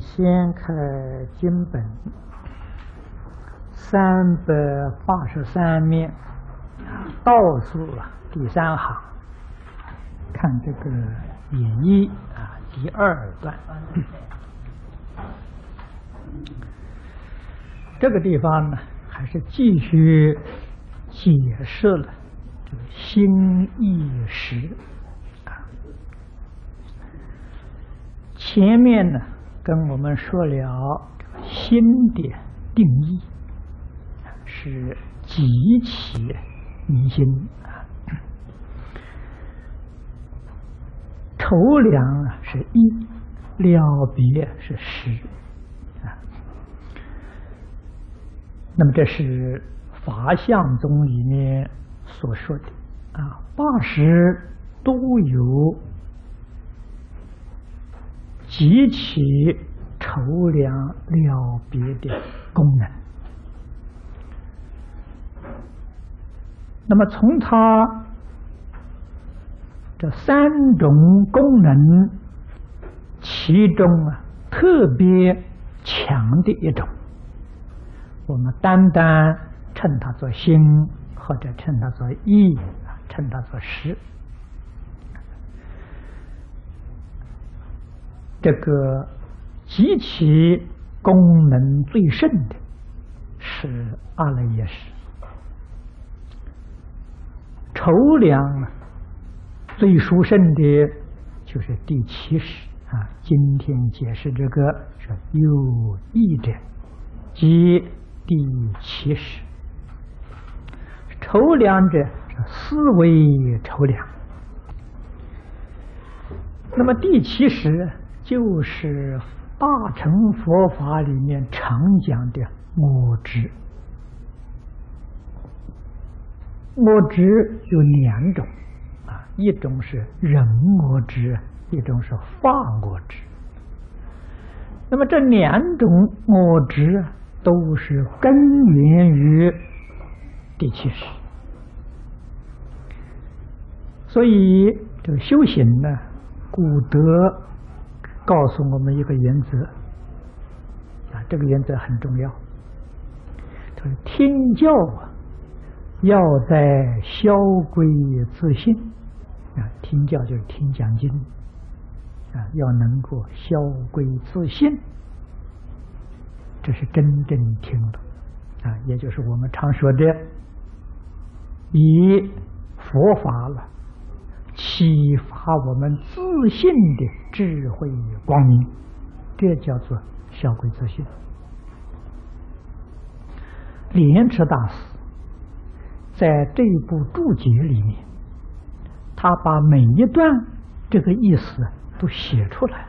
先看经本383面，倒数第三行，看这个演义第二段。这个地方呢，还是继续解释了这个心意识。 前面呢，跟我们说了心的定义是极其明心啊，筹量是一，了别是十啊。那么这是法相宗里面所说的啊，80都有。 极其筹量了别的功能。那么从它这三种功能，其中特别强的一种，我们单单称它做心，或者称它做意，称它做识。 这个极其功能最盛的是阿赖耶识，筹量最殊胜的就是第七识啊。今天解释这个是有意者，即第七识。筹量者是思维筹量，那么第七识。 就是大乘佛法里面常讲的我执，我执有两种啊，一种是人我执，一种是法我执。那么这两种我执都是根源于第七识，所以这个修行呢，古德。 告诉我们一个原则啊，这个原则很重要。他说：“听教啊，要在消归自性啊，听教就是听讲经啊，要能够消归自性，这是真正听了啊，也就是我们常说的以佛法了。” 启发我们自信的智慧光明，这叫做消归自性。莲池大师在这一部注解里面，他把每一段这个意思都写出来了，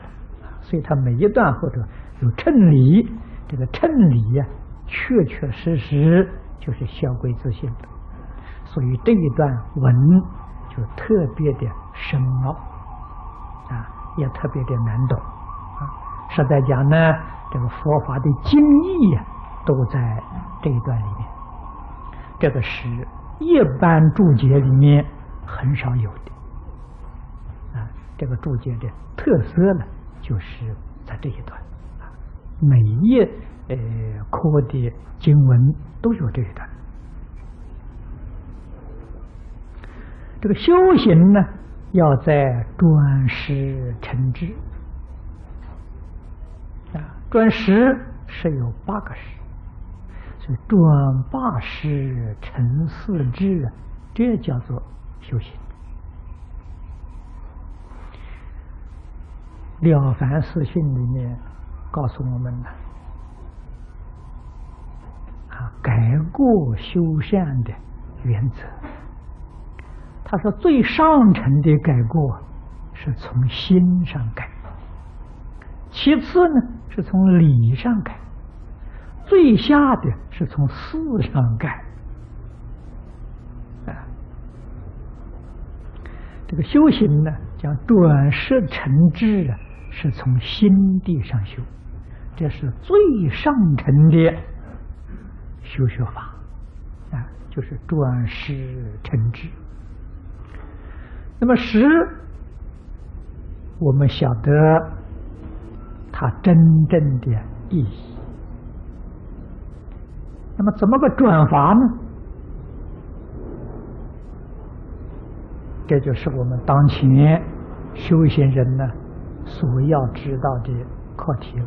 所以他每一段后头有称理，这个称理呀，确确实实就是消归自性的。所以这一段文。 就特别的深奥啊，也特别的难懂啊。实在讲呢，这个佛法的精义啊，都在这一段里面。这个是一般注解里面很少有的啊。这个注解的特色呢，就是在这一段啊，每一科的经文都有这一段。 这个修行呢，要在专实成智啊，专实是有8个实，所以专8实成4智，这叫做修行。了凡四训里面告诉我们呢，啊，改过修善的原则。 他说：“最上乘的改过，是从心上改；其次呢，是从理上改；最下的是从思上改。啊，这个修行呢，讲转识成智啊，是从心地上修，这是最上乘的修学法啊，就是转识成智。” 那么识，我们晓得它它真正的意义。那么，怎么个转法呢？这就是我们当前修行人呢所要知道的课题了。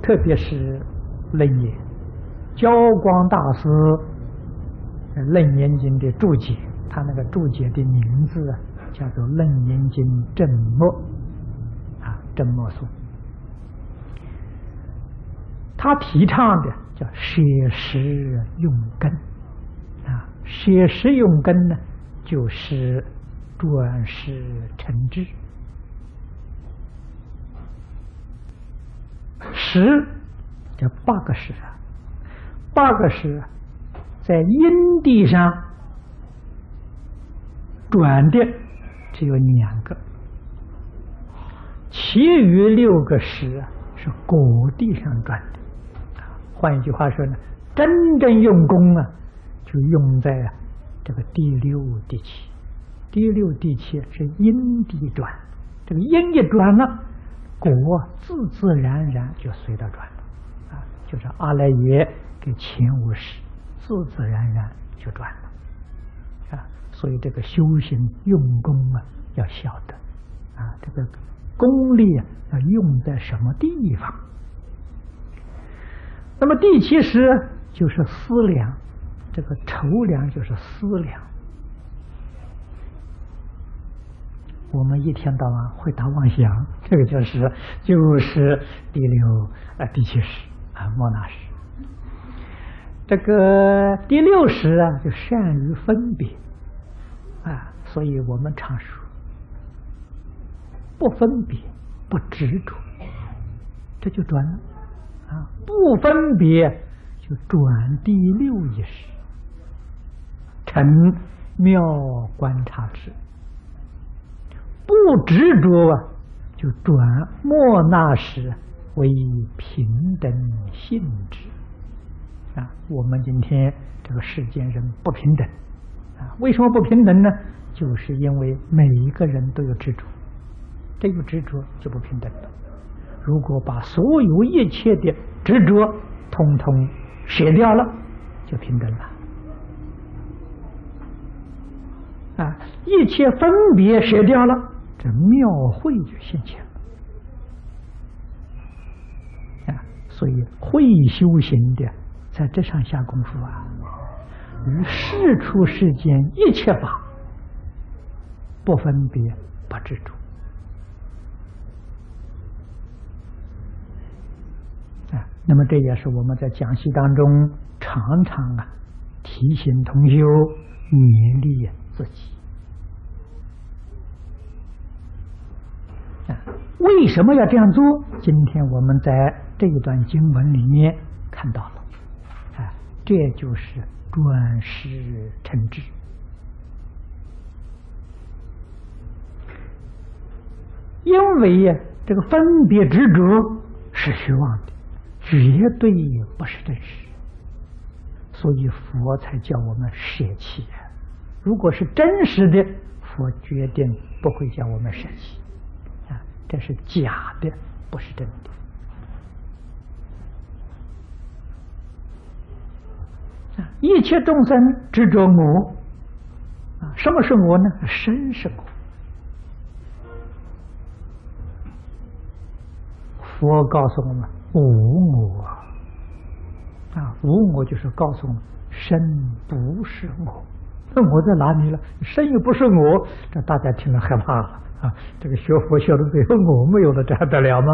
特别是楞严，教光大师《楞严经》的注解，他那个注解的名字啊，叫做《楞严经正末》啊，正末颂。他提倡的叫舍实用根啊，舍实用根呢，就是转识成智。识叫八个识啊，八个识在因地上转的只有2个，其余6个识啊是果地上转的。换一句话说呢，真正用功啊，就用在这个第6、第7。第6、第7是因地转，这个因一转了，果自然就随着转了啊，就是阿赖耶跟前五识自然就转了啊。所以这个修行用功啊，要晓得啊，这个功力啊，要用在什么地方。那么第7识就是思量，这个筹量就是思量。我们一天到晚会打妄想，这个就是第6啊第7识啊莫那识。这个第6识啊就善于分别啊，所以我们常说不分别不执着，这就转了。不分别就转第6意识，成妙观察智；不执着啊，就转莫那识为平等性质啊。我们今天这个世间人不平等啊，为什么不平等呢？就是因为每一个人都有执着，这有执着就不平等了。如果把所有一切的执着统统舍掉了，就平等了啊！一切分别舍掉了，这妙慧就现前了啊！所以会修行的，在这上下功夫啊，于世出世间一切法，不分别，不执着。那么这也是我们在讲习当中常常啊提醒同修勉励自己啊。为什么要这样做？今天我们在这一段经文里面看到了啊，这就是转识成智。因为这个分别执着是虚妄的，绝对不是真实，所以佛才叫我们舍弃。如果是真实的，佛决定不会叫我们舍弃啊，这是假的，不是真的。一切众生执着我啊，什么是我呢？身是我。佛告诉我们无我啊，无我就是告诉我们身不是我。那我在哪里了？身又不是我，这大家听了害怕了啊！这个学佛学的最后我没有了，这还得了吗？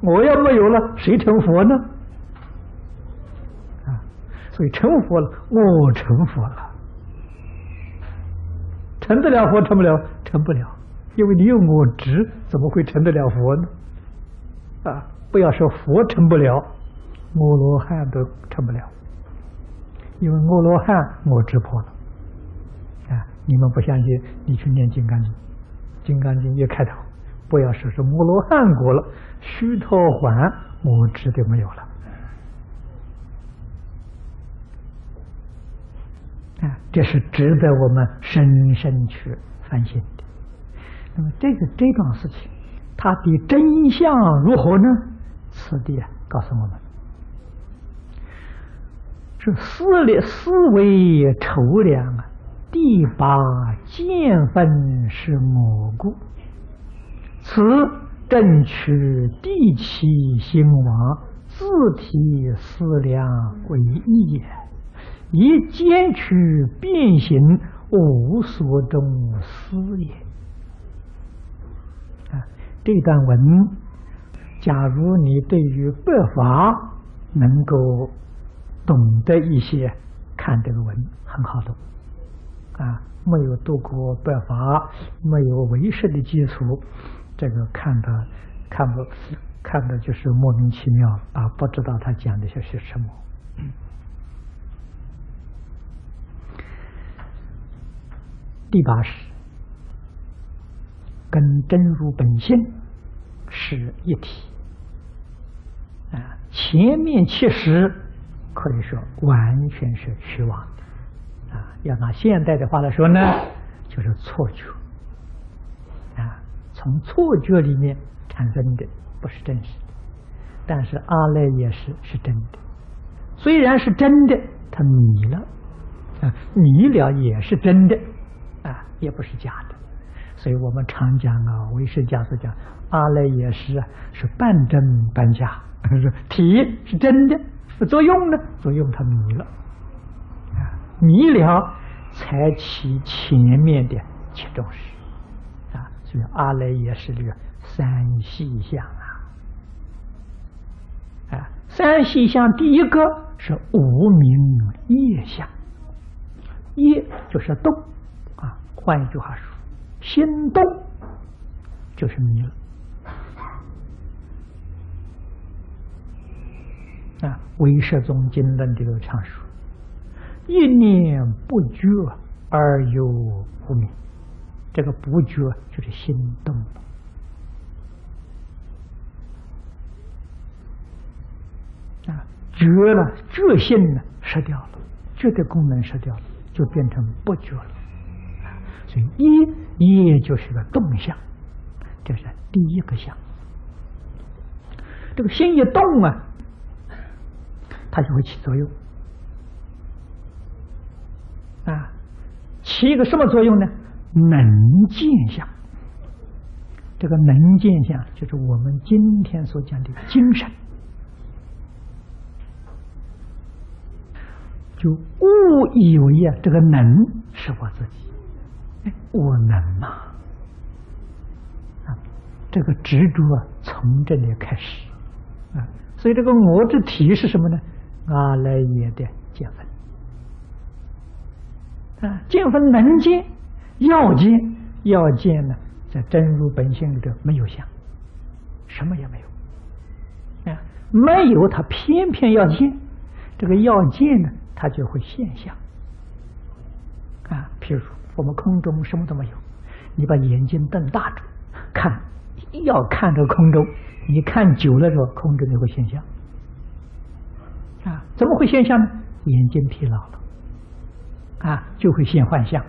我要没有了，谁成佛呢？啊，所以成佛了，我成佛了，成得了佛成不了？成不了，因为你有我执，怎么会成得了佛呢？啊！不要说佛成不了，阿罗汉都成不了，因为阿罗汉我执破了啊！你们不相信，你去念《金刚经》，《金刚经》一开头，不要说是阿罗汉果了，须陀洹我执就没有了啊！这是值得我们深深去反省的。那么这种事情，它的真相如何呢？此地告诉我们，是思维筹量啊，第八见分是我故，此正取第七心王，自体思量为一也，以兼取变形无所中思也。啊，这段文，假如你对于白法能够懂得一些，看这个文很好懂。啊，没有读过白法，没有唯识的基础，这个看的就是莫名其妙啊，不知道他讲的是什么。第八识跟真如本性是一体啊，前面七识可以说完全是虚妄的啊，要拿现代的话来说呢，就是错觉啊，从错觉里面产生的不是真实的，但是阿赖耶识是真的，虽然是真的，它迷了啊，迷了也是真的。啊，也不是假的，所以我们常讲啊，唯识家所讲，阿赖耶识啊是半真半假，是体是真的，作用呢，作用它迷了，啊，迷了才起前面的七种识，啊，所以阿赖耶识里三细相啊，啊，三细相第一个是无明业相，业就是动。换一句话说，心动就是迷了啊！唯识宗经论里头常说：“一念不觉而有无明”，这个不觉就是心动了啊，觉了，觉性呢失掉了，觉的功能失掉了，就变成不觉了。所以一就是个动相，这是第一个相。这个心一动啊，它就会起作用啊，起一个什么作用呢？能见相。这个能见相就是我们今天所讲的精神，就误以为啊，这个能是我自己。我能吗？啊，这个执着从这里开始啊，所以这个我之体是什么呢？阿赖耶的见分啊，见分能见，要见呢，在真如本性里头没有相，什么也没有啊，没有它偏要见，这个要见呢，它就会现象啊，譬如。我们空中什么都没有，你把眼睛瞪大着看，要看这个空中，你看久了之后，空中就会现象啊，怎么会现象呢？眼睛疲劳了啊，就会现幻象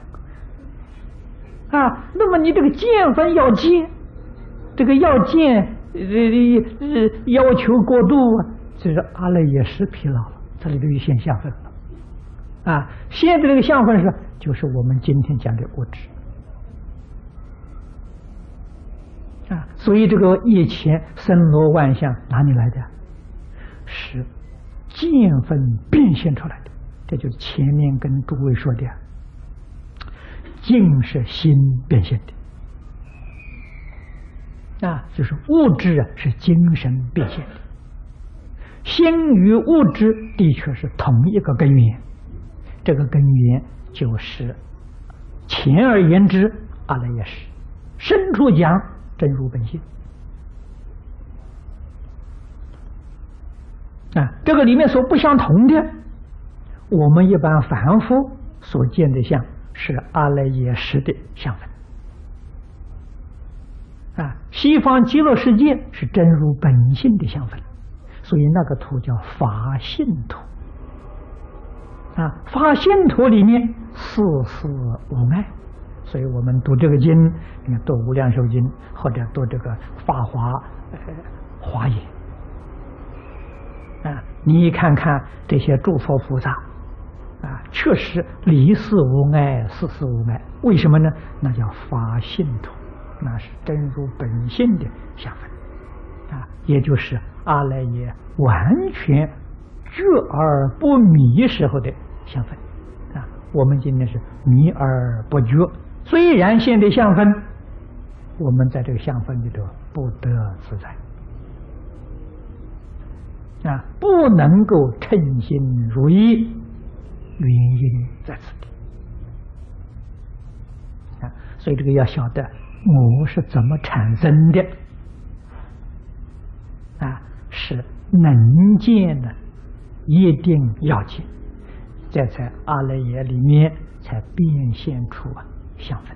啊。那么你这个见分要见，这个要见要求过度，就是阿赖耶识疲劳了，这里头有现象分了啊。现在这个相分是。就是我们今天讲的物质啊，所以这个以前森罗万象哪里来的？是见分变现出来的。这就是前面跟诸位说的，境是心变现的啊，就是物质啊是精神变现的，心与物质的确是同一个根源，这个根源。就是前而言之，阿赖耶识；深处讲真如本性啊，这个里面所不相同的，我们一般凡夫所见的相是阿赖耶识的相分啊，西方极乐世界是真如本性的相分，所以那个图叫法性图。啊，发现图里面四无碍，所以我们读这个经，你看读《无量寿经》或者读这个《法华》华严啊，你看看这些诸佛菩萨啊，确实离世无碍，世事无碍。为什么呢？那叫发信土，那是真如本性的下分啊，也就是阿赖耶完全觉而不迷时候的下分。我们今天是迷而不觉，虽然现在相分，我们在这个相分里头不得自在啊，不能够称心如意，原因在此地啊。所以这个要晓得我是怎么产生的啊，是能见的一定要见。这才阿赖耶里面才变现出相分，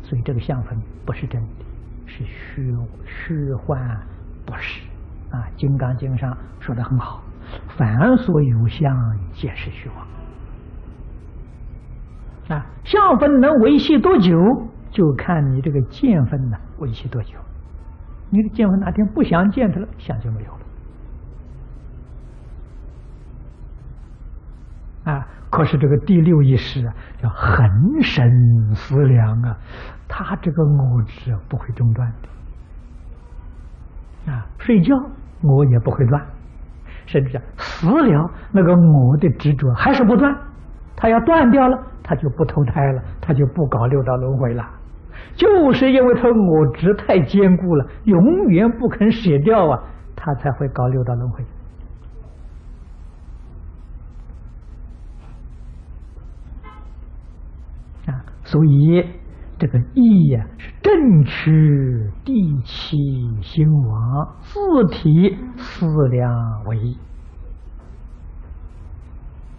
所以这个相分不是真理，是虚幻不实啊。《金刚经》上说得很好：“凡所有相，皆是虚妄。”啊，相分能维系多久，就看你这个见分呢维系多久。你的见分哪天不想见它了，相就没有了。啊！可是这个第六意识啊，叫恒神思量啊，他这个我执啊不会中断的啊，睡觉我也不会断，甚至死了那个我的执着还是不断，他要断掉了，他就不投胎了，他就不搞六道轮回了，就是因为他我执太坚固了，永远不肯舍掉啊，他才会搞六道轮回。所以，这个意呀、是正取地气心王，自体思量为意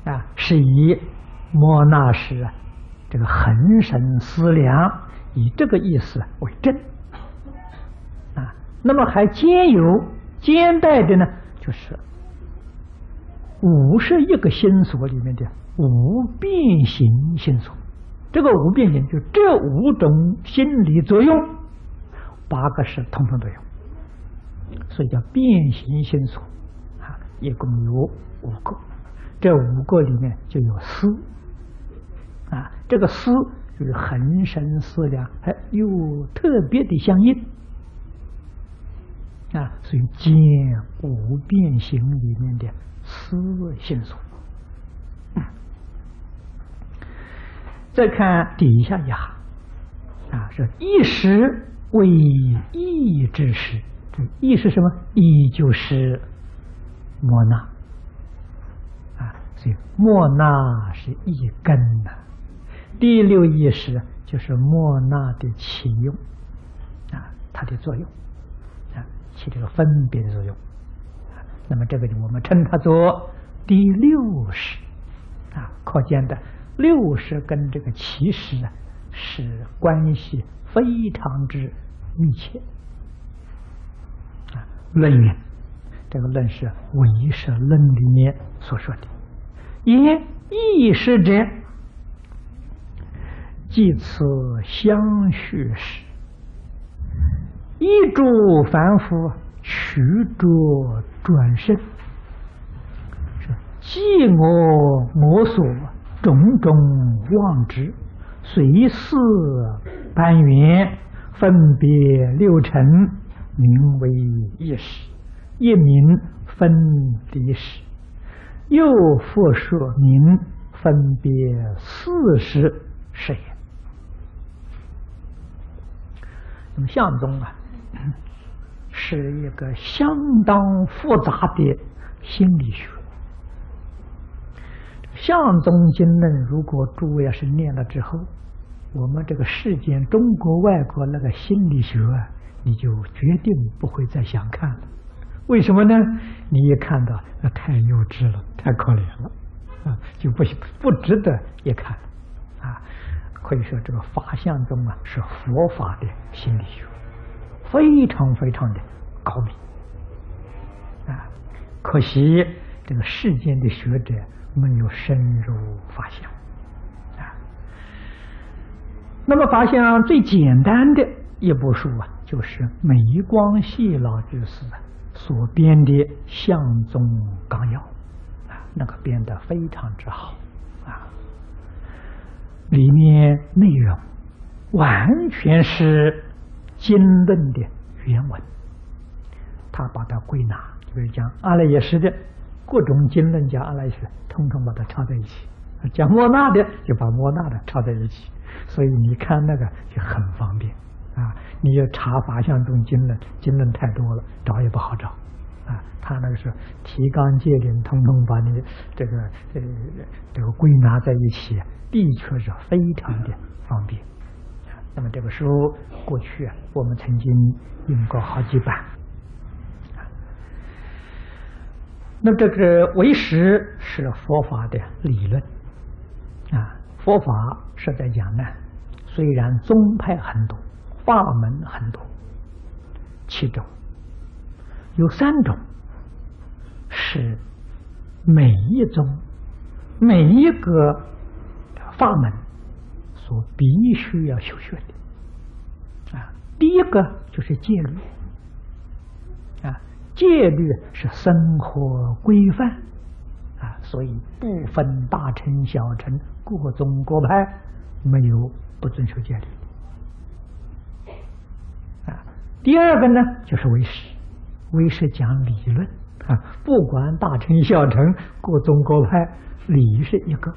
啊，是以莫那时啊，这个恒神思量以这个意思为正啊。那么还兼带的呢，就是51个心所里面的无变形心所。这个无变形就这5种心理作用，8个是统统都有，所以叫变形心所啊，一共有5个，这5个里面就有思啊，这个思就是恒神思量，还有特别的相应啊，所以见无变形里面的思心所。再看底下一行啊，是意识为意之识，这意是什么？意就是莫那啊，所以莫那是一根呐、第六意识就是莫那的起用啊，它的作用啊，起这个分别的作用、那么这个我们称它做第六识啊，可见的。6识跟这个7识啊，是关系非常之密切啊。论语，这个论是唯识论里面所说的，言意识者，即此相续时，一诸凡夫取着转身，是即我所。种种妄执，随四般缘，分别6尘，名为意识，一名分离识。又复说名分别4识是也。那么相宗啊，是一个相当复杂的心理学。相宗经论，如果诸位要是念了之后，我们这个世间中国外国那个心理学啊，你就决定不会再想看了。为什么呢？你一看到那太幼稚了，太可怜了啊，就不值得一看啊。可以说这个法相宗啊，是佛法的心理学，非常非常的高明啊。可惜这个世间的学者没有深入发现啊，那么法相最简单的一部书啊，就是美光系老居士所编的《相宗纲要》啊，那个编得非常之好啊，里面内容完全是经论的原文，他把它归纳，就是讲阿赖耶识的各种经论加阿赖耶识，统统把它插在一起。 讲莫那的就把莫那的插在一起，所以你看那个就很方便啊！你要查法相宗经论，经论太多了，找也不好找啊。他那个是提纲挈领，统统把你这个归纳在一起，的确是非常的方便。那么这个书过去我们曾经印过好几版。 那这个唯识是佛法的理论啊，佛法是在讲呢，虽然宗派很多，法门很多，其中有3种是每一宗、每一个法门所必须要修学的啊。第一个就是戒律。 戒律是生活规范啊，所以不分大乘小乘，各宗各派没有不遵守戒律的啊。第二个呢，就是唯识，唯识讲理论啊，不管大乘小乘，各宗各派，理是一个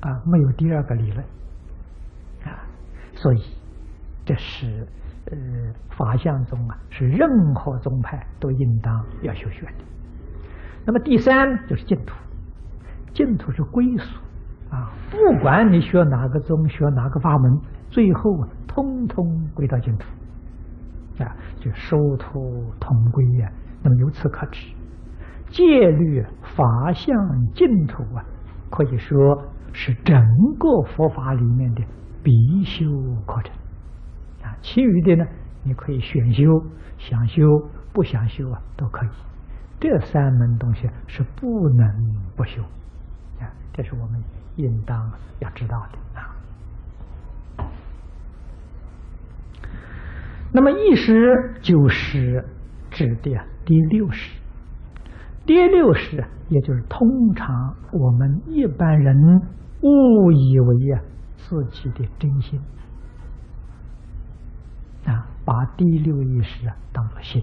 啊，没有第二个理论啊，所以这是。 法相宗啊，是任何宗派都应当要修学的。那么第3就是净土，净土是归属啊，不管你学哪个宗，学哪个法门，最后啊，通通归到净土啊，就殊途同归呀、啊。那么由此可知，戒律、法相、净土啊，可以说是整个佛法里面的必修课程。 其余的呢，你可以选修，想修不想修啊，都可以。这3门东西是不能不修啊，这是我们应当要知道的啊。那么意识就是指的第6识，第6识也就是通常我们一般人误以为啊自己的真心。 啊，把第6意识当作心，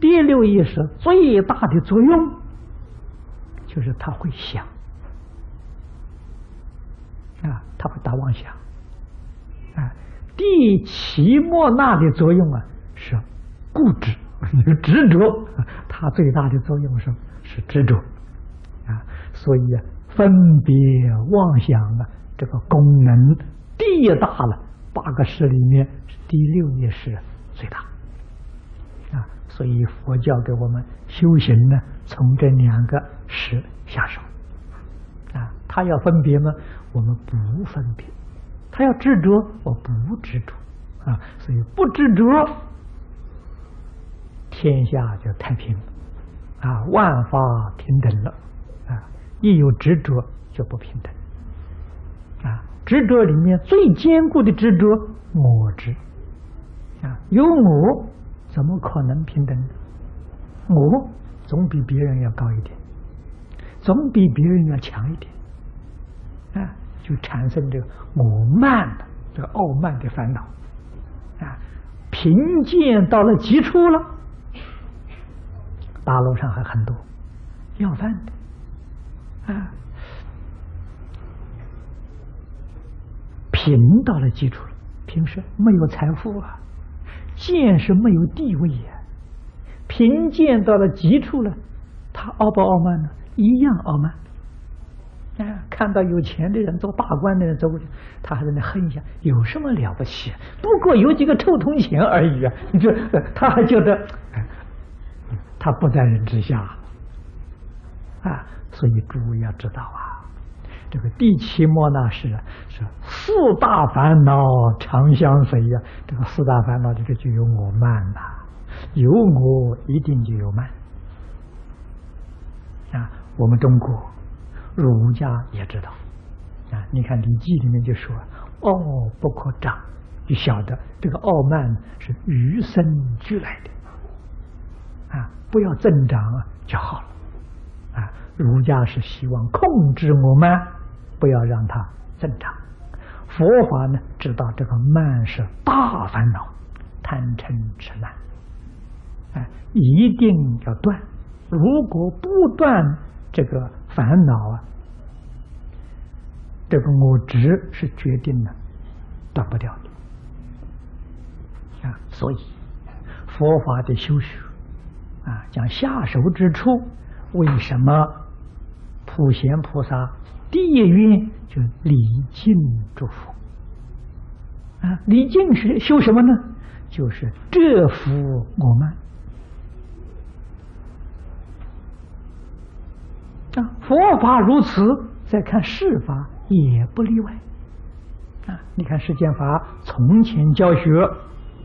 第6意识最大的作用就是他会想，啊，他会打妄想，啊，第7莫那的作用啊是固执，执着，它最大的作用是执着，啊，所以啊，分别妄想啊这个功能第一大了。 8个识里面，第6意识最大啊，所以佛教给我们修行呢，从这2个识下手啊。他要分别吗？我们不分别；他要执着，我不执着啊。所以不执着，天下就太平了啊，万法平等了啊。一有执着，就不平等。 执着里面最坚固的执着，我执啊，有我怎么可能平等呢？我总比别人要高一点，总比别人要强一点啊，就产生这个我慢的这个傲慢的烦恼啊。贫贱到了极处了，大陆上还很多要饭的啊。 贫到了基础了，贫是没有财富啊，贱是没有地位呀、啊，贫贱到了极处了，他傲不傲慢呢？一样傲慢。啊，看到有钱的人、做大官的人走过去，他还在那哼一下，有什么了不起？不过有几个臭铜钱而已啊！你这他还觉得他不在人之下啊，所以诸位要知道啊。 这个第7莫那识啊，是4大烦恼常相随呀、啊。这个4大烦恼里头就有我慢呐、啊，有我一定就有慢啊。我们中国儒家也知道啊，你看《礼记》里面就说：“傲不可长，就晓得这个傲慢是与生俱来的，啊，不要增长就好了。 啊，儒家是希望控制我们，不要让它增长。佛法呢，知道这个慢是大烦恼，贪嗔痴慢，哎，一定要断。如果不断这个烦恼啊，这个我执是决定了断不掉的。啊，所以佛法的修学啊，讲下手之处。 为什么普贤菩萨第一愿就礼敬诸佛啊？礼敬是修什么呢？就是折服我们啊。佛法如此，再看世法也不例外啊。你看世间法从前教学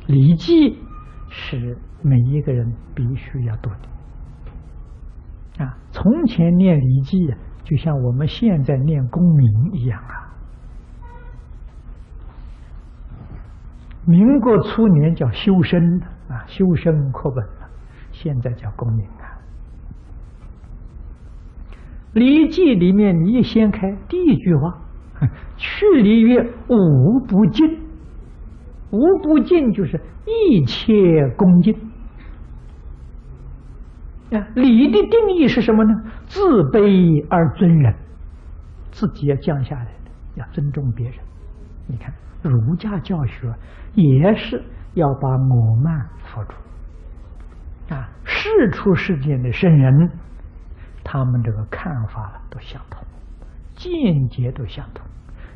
礼记是每一个人必须要读的。 啊，从前念礼记啊，就像我们现在念公民一样啊。民国初年叫修身啊，修身课本啊，现在叫公民啊。礼记里面你一掀开第一句话，去礼曰无不敬，无不敬就是一切恭敬。 礼的定义是什么呢？自卑而尊人，自己要降下来的，要尊重别人。你看儒家教学也是要把我慢扶住啊。世出世间的圣人，他们这个看法都相同，见解都相同，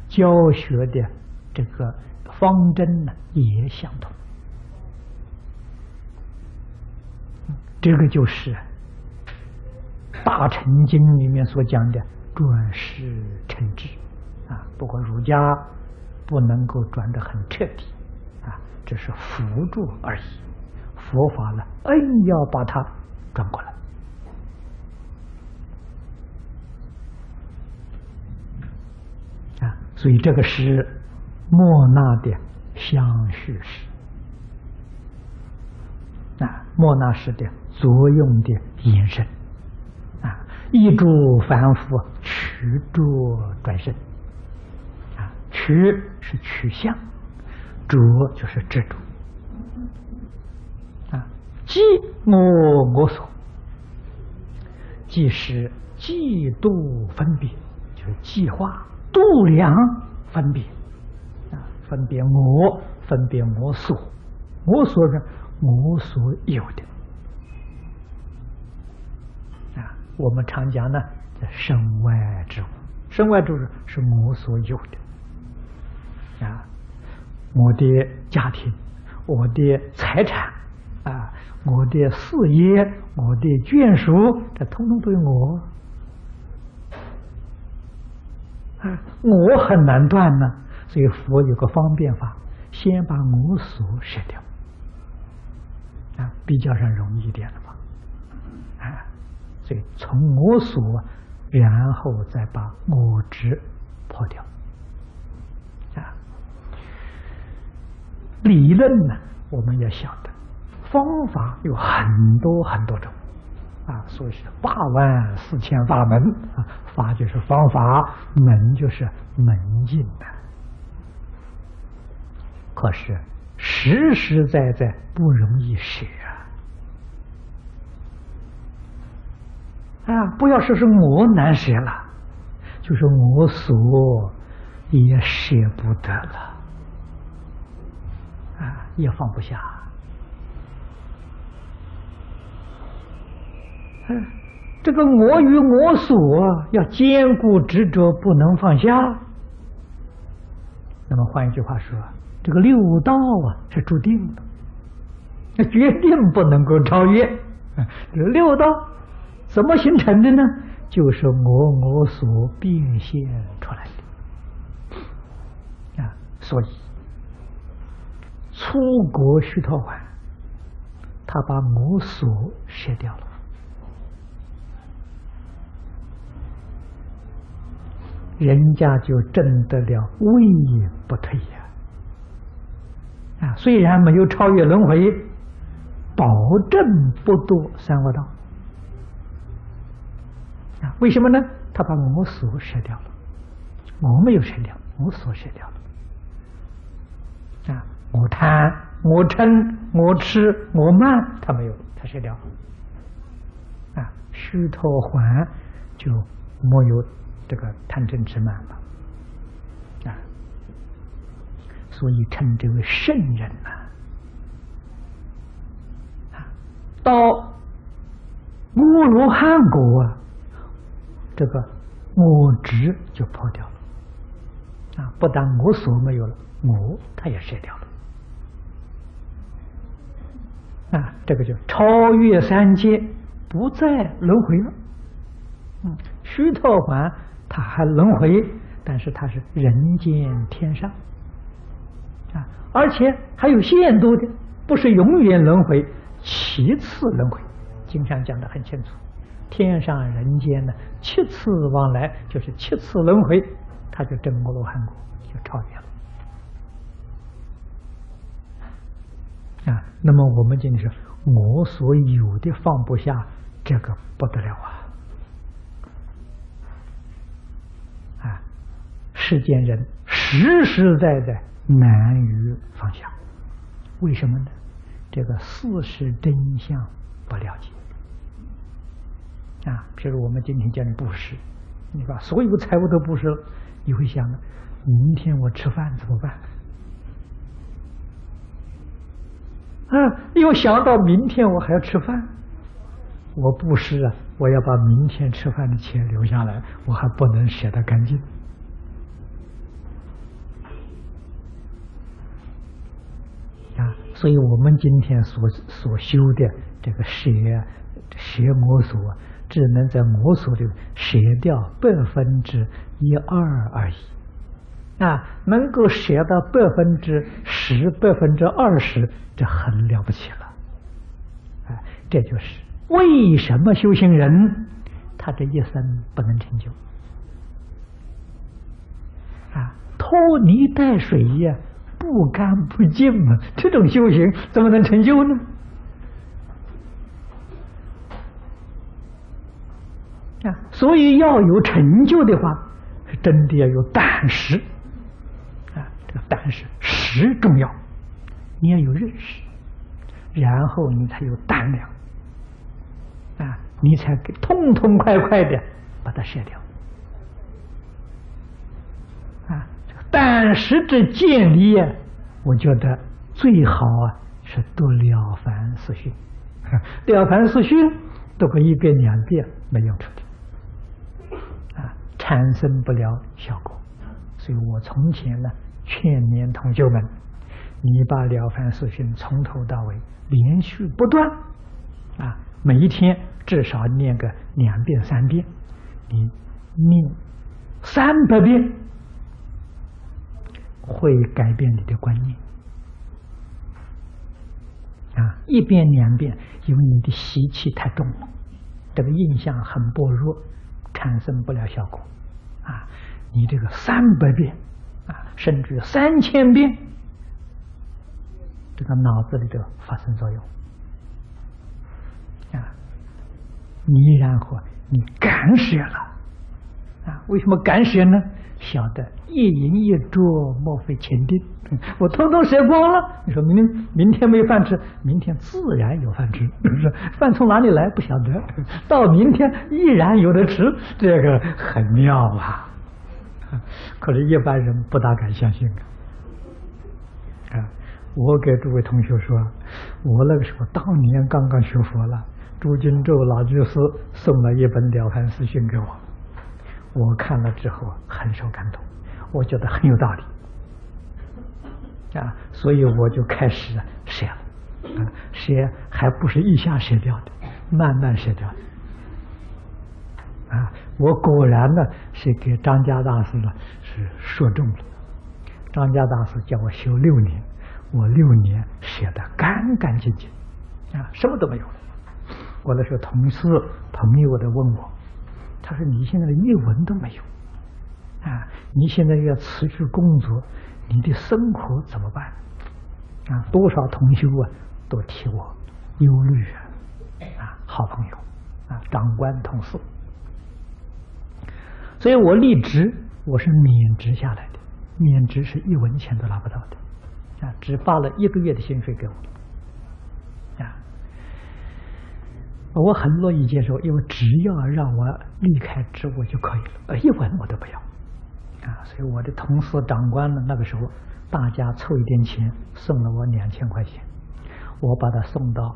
教学的这个方针呢也相同。 这个就是《大乘经》里面所讲的转世成智啊，不过儒家不能够转得很彻底啊，只是辅助而已。佛法呢，硬要把它转过来。啊，所以这个是莫那的相续时。 啊，莫那时的作用的延伸，啊，一诸凡夫取着转身，啊，取是取向，着就是执着，啊，即我所，即是计度分别，就是计划度量分别，啊，分别我所，我所是。 我所有的啊，我们常讲呢，叫身外之物。身外之物是我所有的啊，我的家庭，我的财产啊，我的事业，我的眷属，这通通对我啊，我很难断呢。所以佛有个方便法，先把我所舍掉。 比较上容易一点了吧，啊，所以从我所，然后再把我执破掉，啊，理论呢，我们也晓得，方法有很多很多种，啊，所以是84000法门啊，法就是方法，门就是门径的，可是。 实实在在不容易舍啊！不要说是我难舍了，就是我所也舍不得了啊，也放不下。嗯，这个我与我所要坚固执着，不能放下。那么换一句话说。 这个六道啊是注定的，那决定不能够超越。这六道怎么形成的呢？就是我所变现出来的啊。所以出国须陀洹，他把我所舍掉了。人家就证得了位不退呀！啊，虽然没有超越轮回，保证不堕三恶道。啊，为什么呢？他把我所舍掉了，我没有舍掉，我所舍掉了。啊，我贪，我嗔，我痴，我慢，他没有，他舍掉了。啊，须陀洹就没有。 这个贪嗔痴慢吧，啊，所以称之为圣人呐。啊，到阿罗汉果啊，这个我执就破掉了，啊，不但我所没有了，我他也舍掉了，啊，这个就超越三界，不再轮回了。嗯，须陀洹。 他还轮回，但是他是人间天上啊，而且还有限度的，不是永远轮回，七次轮回。经上讲得很清楚，天上人间呢，七次往来就是七次轮回，他就证阿罗汉果，就超越了啊。那么我们今天说，我所有的放不下，这个不得了啊。 世间人实实在在难于放下，为什么呢？这个事实真相不了解啊。譬如我们今天叫你布施，你把所有财物都布施了，你会想：明天我吃饭怎么办？啊，又想到明天我还要吃饭，我布施啊，我要把明天吃饭的钱留下来，我还不能舍得干净。 所以我们今天所修的这个舍我所，只能在我所里舍掉1%、1%、2%而已。啊，能够舍到10%、20%，这很了不起了。啊，这就是为什么修行人他这一生不能成就。啊，拖泥带水呀。 不干不净嘛，这种修行怎么能成就呢？啊，所以要有成就的话，是真的要有胆识啊，这个胆识实重要，你要有认识，然后你才有胆量啊，你才痛痛快快的把它舍掉。 但是这建立，我觉得最好啊是读了凡四训，了凡四训读个1遍2遍没用处的，啊，产生不了效果。所以我从前呢劝勉同修们，你把了凡四训从头到尾连续不断，啊，每一天至少念个2遍3遍，你念300遍。 会改变你的观念啊！1遍2遍，因为你的习气太重了，这个印象很薄弱，产生不了效果啊！你这个300遍啊，甚至3000遍，这个脑子里头发生作用啊！你然后你敢舍了啊？为什么敢舍呢？ 晓得一饮一啄，莫非前定。我通通舍光了，你说明天没饭吃，明天自然有饭吃，是不是？饭从哪里来不晓得，到明天依然有得吃，这个很妙啊！可是一般人不大敢相信啊。啊，我给诸位同学说，我那个时候当年刚刚学佛了，朱金洲老居士送了一本《了凡四训》给我。 我看了之后很受感动，我觉得很有道理啊，所以我就开始舍了，啊，舍还不是一下舍掉的，慢慢舍掉的啊。我果然呢是给张家大师呢是说中了，张家大师叫我修6年，我6年舍得干干净净啊，什么都没有了。我那时候同事朋友的问我。 他说：“你现在的一文都没有，啊，你现在要持续工作，你的生活怎么办？啊，多少同修啊，都替我忧虑啊，好朋友啊，长官同事，所以我立职，我是免职下来的，免职是一文钱都拿不到的，啊，只发了1个月的薪水给我。 我很乐意接受，因为只要让我离开职务就可以了，1文我都不要，啊！所以我的同事、长官呢，那个时候大家凑一点钱，送了我2000块钱，我把它送到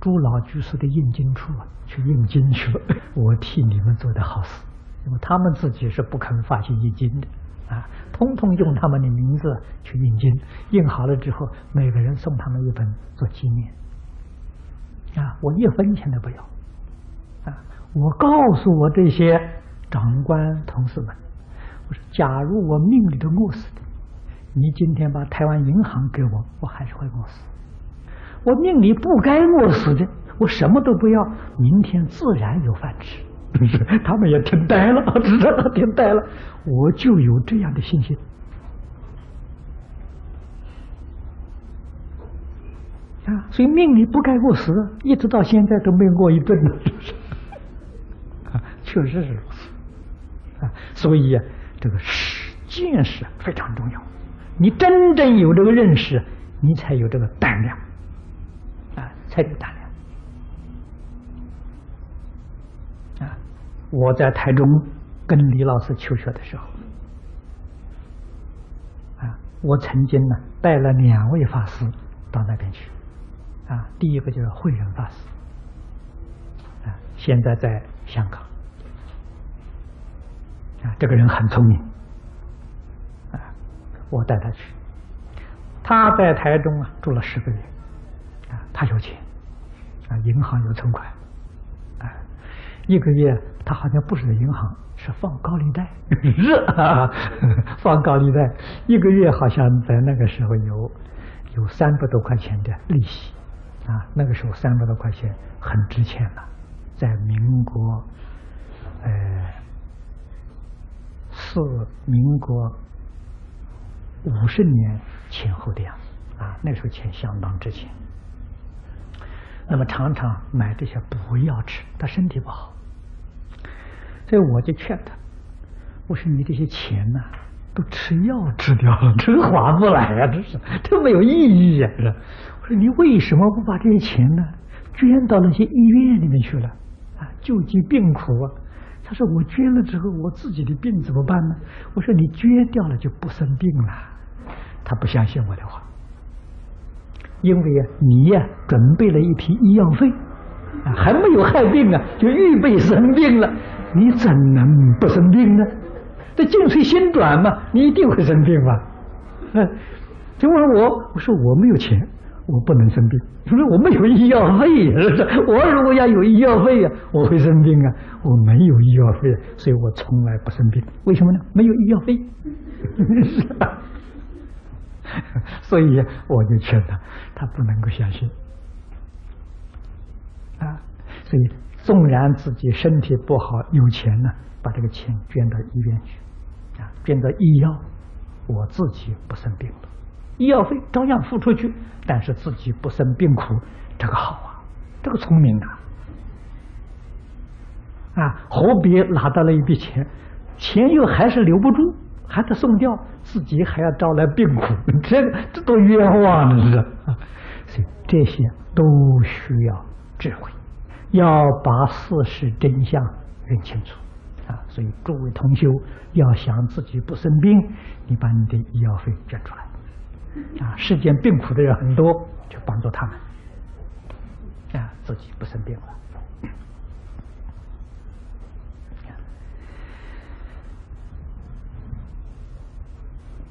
朱老居士的印经处啊，去印经去了。我替你们做的好事，因为他们自己是不肯发行印经的，啊，通通用他们的名字去印经，印好了之后，每个人送他们1本做纪念。 啊，我1分钱都不要！啊，我告诉我这些长官同事们，我说，假如我命里头饿死的，你今天把台湾银行给我，我还是会饿死；我命里不该饿死的，我什么都不要，明天自然有饭吃。他们也听呆了，听呆了，我就有这样的信心。 啊，所以命里不该饿死，一直到现在都没饿一顿呢，确实是如此啊。所以啊，这个见识非常重要。你真正有这个认识，你才有这个胆量啊，才有胆量啊。我在台中跟李老师求学的时候，啊，我曾经呢带了2位法师到那边去。 啊，第一个就是慧仁法师，啊，现在在香港，啊，这个人很聪明，啊，我带他去，他在台中啊住了10个月，啊，他有钱，啊，银行有存款，啊，1个月他好像不是在银行，是放高利贷，放高利贷，1个月好像在那个时候有300多块钱的利息。 啊，那个时候300多块钱很值钱了，在民国，是民国50年前后的样子啊，那时候钱相当值钱。那么常常买这些补胃药吃，他身体不好，所以我就劝他，我说你这些钱呢、啊，都吃药吃掉了，真划不来呀、啊，真是，这没有意义呀、啊，是。 你为什么不把这些钱呢捐到那些医院里面去了啊？救济病苦啊！他说我捐了之后，我自己的病怎么办呢？我说你捐掉了就不生病了。他不相信我的话，因为你呀、准备了一批医药费，啊，还没有害病啊，就预备生病了，你怎能不生病呢？这境随心转嘛，你一定会生病嘛。就问我，我说我没有钱。 我不能生病，因为我没有医药费。我如果要有医药费啊，我会生病啊。我没有医药费，所以我从来不生病。为什么呢？没有医药费。所以我就劝他，他不能够相信啊。所以纵然自己身体不好，有钱呢，把这个钱捐到医院去啊，捐到医药，我自己不生病了。 医药费照样付出去，但是自己不生病苦，这个好啊，这个聪明啊！啊，何必拿到了一笔钱，钱又还是留不住，还得送掉，自己还要招来病苦，这多冤枉啊！所以这些都需要智慧，要把事实真相认清楚啊！所以诸位同修，要想自己不生病，你把你的医药费捐出来。 啊，世间病苦的人很多，就帮助他们，啊，自己不生病了。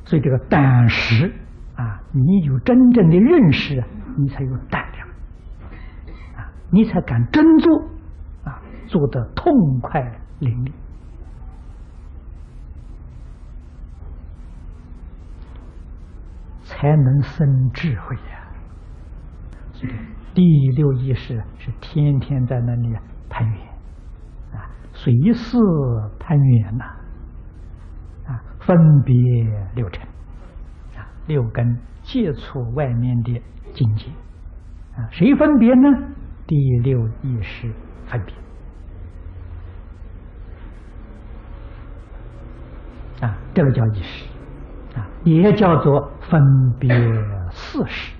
所以这个胆识啊，你有真正的认识，你才有胆量，啊，你才敢真做，啊，做得痛快淋漓。 才能生智慧呀、啊！所以第六意识是天天在那里攀缘啊，随事攀缘呐，啊，分别六尘啊，六根接触外面的境界啊，谁分别呢？第六意识分别啊，这个叫意识啊，也叫做分别四识。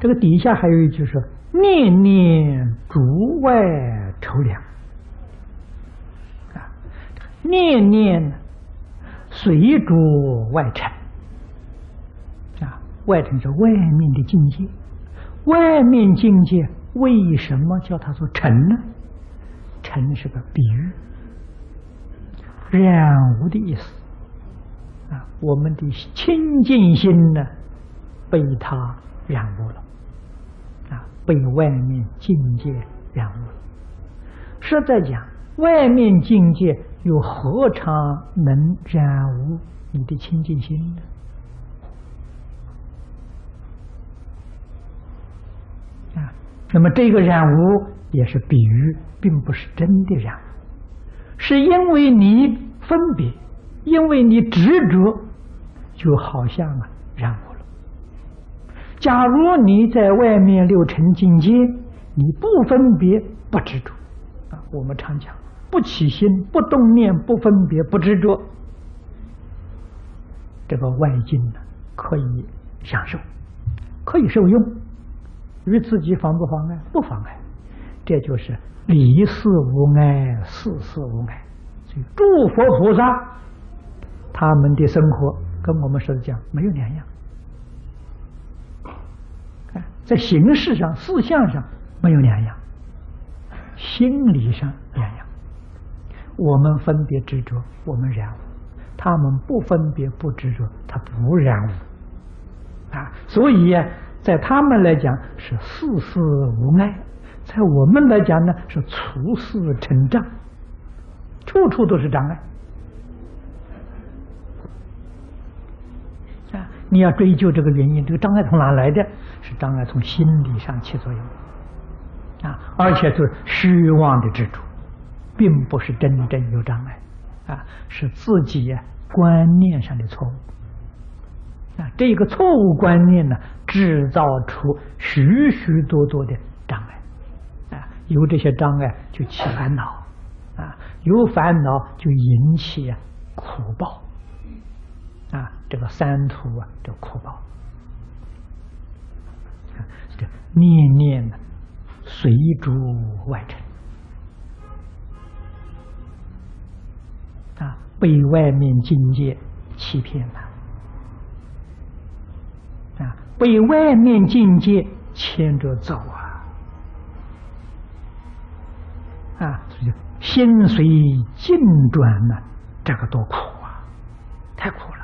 这个底下还有一句是“念念诸外筹量”，啊，念念随诸外尘，啊，外尘是外面的境界，外面境界为什么叫它做尘呢？尘是个比喻，染污的意思，啊，我们的清净心呢，被它染污了。 被外面境界染污了。实在讲，外面境界又何尝能染污你的清净心呢？啊，那么这个染污也是比喻，并不是真的染污，是因为你分别，因为你执着，就好像啊染污。 假如你在外面六尘境界，你不分别、不执着，啊，我们常讲不起心、不动念、不分别、不执着，这个外境呢可以享受，可以受用，与自己妨不妨碍？不妨碍，这就是离事无碍，事事无碍。所以诸佛菩萨他们的生活跟我们实际讲没有两样。 在形式上、思想上没有两样，心理上两样。我们分别执着，我们染污；他们不分别、不执着，他不染污。啊，所以在他们来讲是事事无碍，在我们来讲呢是处事成障，处处都是障碍。啊，你要追究这个原因，这个障碍从哪来的？ 是障碍从心理上起作用啊，而且就是虚妄的执着，并不是真正有障碍啊，是自己观念上的错误啊。这个错误观念呢，制造出许许多多的障碍啊，有这些障碍就起烦恼啊，有烦恼就引起苦报啊，这个三途啊，这个苦报。 念念随诸外尘啊，被外面境界欺骗了啊，被外面境界牵着走啊啊，心随境转呢、啊，这个多苦啊，太苦了。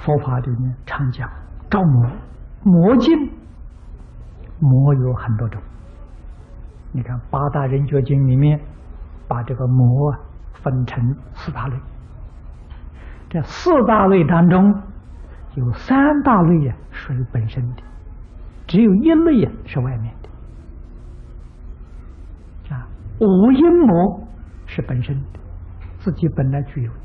佛法里面常讲着魔，魔境，魔有很多种。你看《八大人觉经》里面把这个魔分成四大类，这四大类当中有三大类呀属于本身的，只有一类呀是外面的。啊，五阴魔是本身的，自己本来具有的；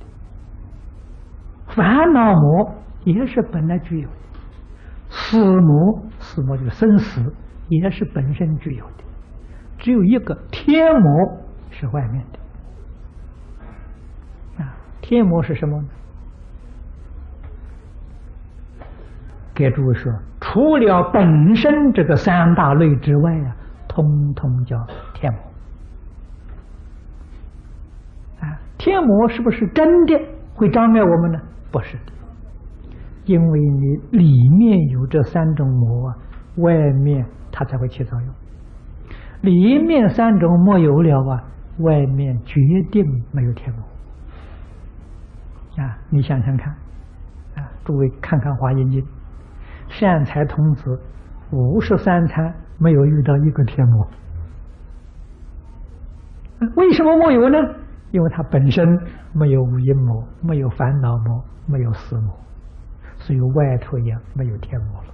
烦恼魔。 也是本来具有的，死魔就是生死，也是本身具有的。只有一个天魔是外面的啊，天魔是什么呢？给诸位说，除了本身这个三大类之外啊，通通叫天魔啊。天魔是不是真的会障碍我们呢？不是的。 因为你里面有这三种魔啊，外面它才会起作用。里面三种魔有了啊，外面决定没有天魔啊！你想想看啊，诸位看看《华严经》，善财童子53参没有遇到一个天魔，为什么没有呢？因为它本身没有五阴魔，没有烦恼魔，没有死魔。 所以外头也没有天魔了，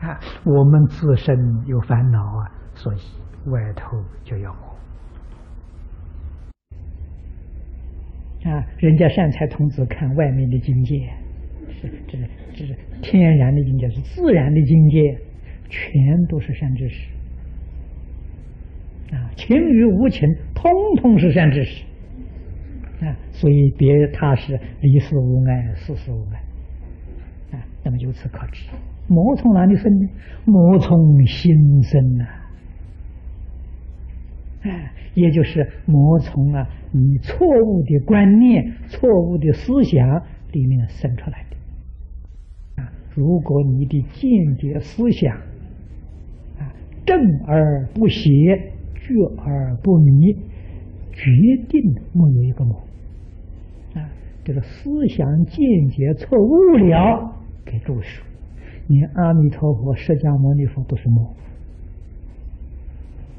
啊，我们自身有烦恼啊，所以外头就要磨啊。人家善财童子看外面的境界，这是天然的境界，是自然的境界，全都是善知识啊，情与无情，通通是善知识啊。所以别他是离事无碍，事事无碍啊。那么由此可知。 魔从哪里生呢？魔从心生啊！哎，也就是魔从啊，你错误的观念、错误的思想里面生出来的啊。如果你的间谍思想啊，正而不邪，觉而不迷，决定没有一个魔啊。这个思想间谍错误了，给注释。 你阿弥陀佛、释迦牟尼佛都是魔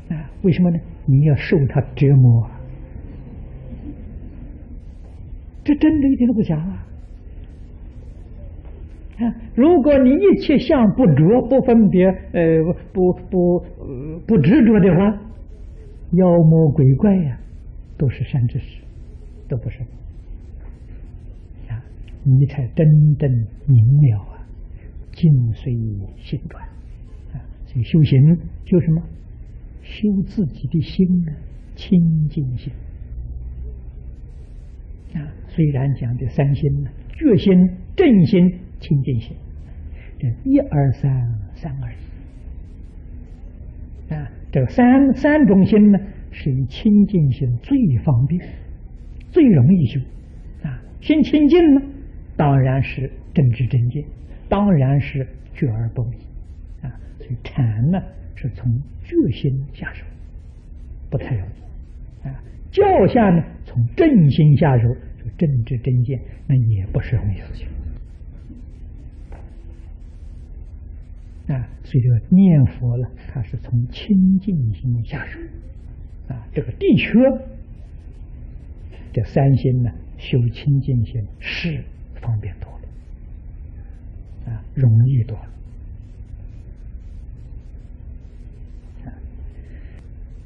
啊？为什么呢？你要受他折磨，这真的一点都不假啊！啊，如果你一切相不着、不分别、不执着的话，妖魔鬼怪呀、啊，都是善知识，都不是啊！你才真正明了啊！ 境随心转啊，所以修行修什么？修自己的心啊，清净心啊。虽然讲这三心呢，觉心、正心、清净心，这一二三，三二一啊。这三种心呢，是以清净心最方便、最容易修啊。心清净呢，当然是正知正见。 当然是觉而不迷啊，所以禅呢是从觉心下手，不太容易啊。教下呢从正心下手，就正知正见，那也不是容易事情啊。所以这个念佛呢，它是从清净心下手啊。这个的确，这三心呢修清净心是方便多。 啊，容易多了。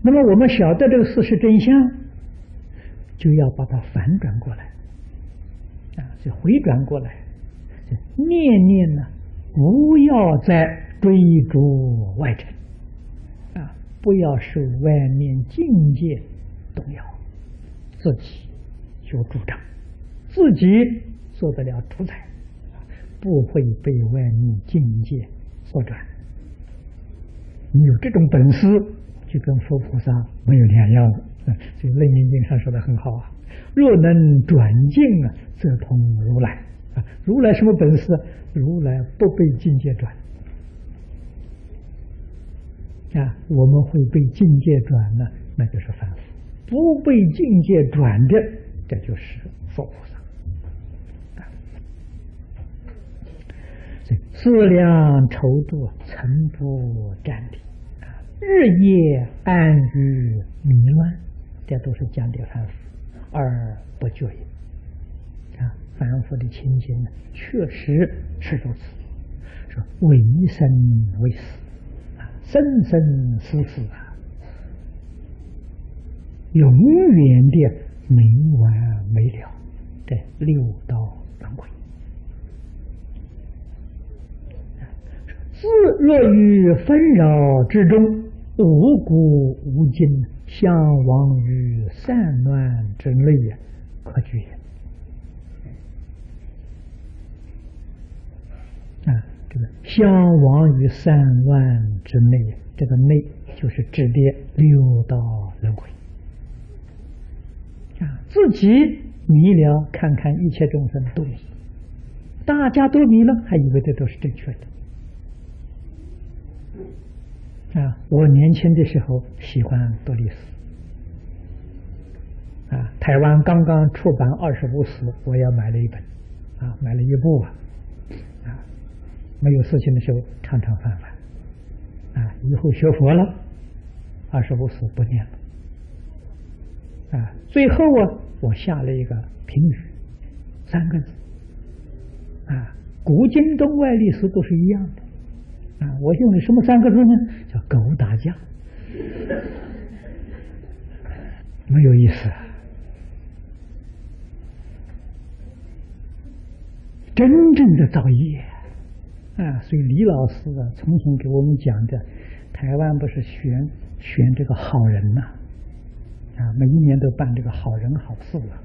那么我们晓得这个事实真相，就要把它反转过来，啊，就回转过来，念念呢，不要再追逐外尘，啊，不要受外面境界动摇，自己有主张，自己做得了主宰。 不会被外面境界所转，你有这种本事，就跟佛菩萨没有两样了。所以《楞严经》上说的很好啊：“若能转境啊，则通如来。”啊，如来什么本事？如来不被境界转啊。我们会被境界转呢，那就是凡夫；不被境界转的，这就是佛菩萨。 思量愁度，曾不沾敌；日夜安于迷乱，这都是讲的凡夫，而不觉也。啊，凡夫的情形呢，确实是如此。说为生为死，啊，生生死死啊，永远的没完没了，这六道轮回。 自落于纷扰之中，无故无尽，向往于散乱之类呀，可惧也。啊，这个向往于散乱之类，这个类就是指的六道轮回。啊，自己迷了，看看一切众生都迷，大家都迷了，还以为这都是正确的。 啊，我年轻的时候喜欢读历史。啊，台湾刚刚出版25史，我也买了一本，啊，买了一部啊。啊，没有事情的时候常常翻翻。啊，以后学佛了，25史不念了。啊，最后啊，我下了一个评语，3个字。啊，古今中外历史都是一样的。啊，我用的什么三个字呢？叫狗打架，没有意思。真正的造业啊，所以李老师啊，重新给我们讲的，台湾不是选这个好人呐、啊，每一年都办这个好人好事了。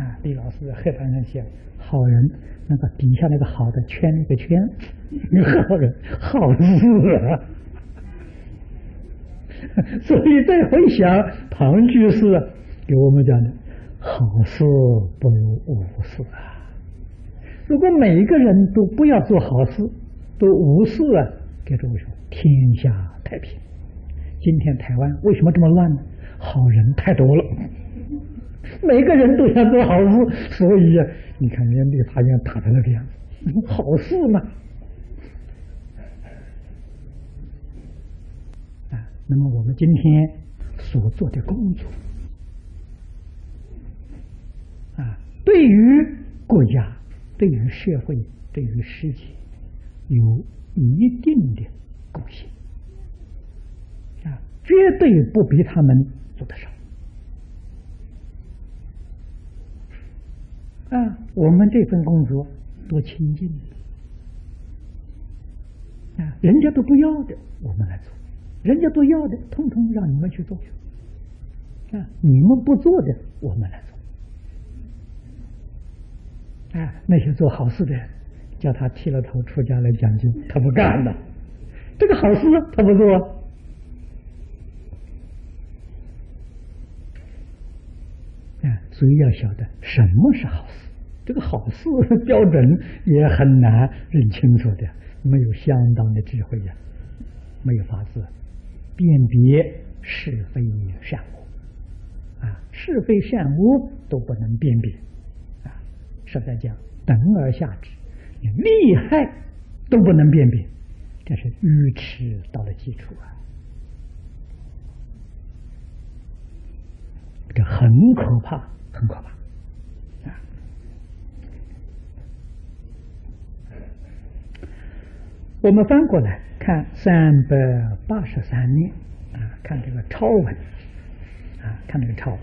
啊，李老师黑板上写“好人”，那个底下那个“好”的圈那个圈，好人好事啊。所以再回想庞居士给我们讲的“好事不如无事”啊。如果每一个人都不要做好事，都无事啊，该怎么说？天下太平。今天台湾为什么这么乱呢？好人太多了。 每个人都想做好事，所以啊，你看人家立法院打成那个样子，好事嘛。啊，那么我们今天所做的工作，啊，对于国家、对于社会、对于世界，有一定的贡献，啊，绝对不比他们做得少。 啊，我们这份工作多清净啊！人家都不要的，我们来做；人家都要的，统统让你们去做。啊，你们不做的，我们来做。啊，那些做好事的人，叫他剃了头出家来讲经，他不干了。这个好事他不做。 所以要晓得什么是好事，这个好事标准也很难认清楚的，没有相当的智慧呀、啊，没有法子辨别是非善恶啊，是非善恶都不能辨别啊，实在讲等而下之，你利害都不能辨别，这是愚痴到了基础啊。 这很可怕，很可怕啊！我们翻过来看383页啊，看这个超文啊，看这个超。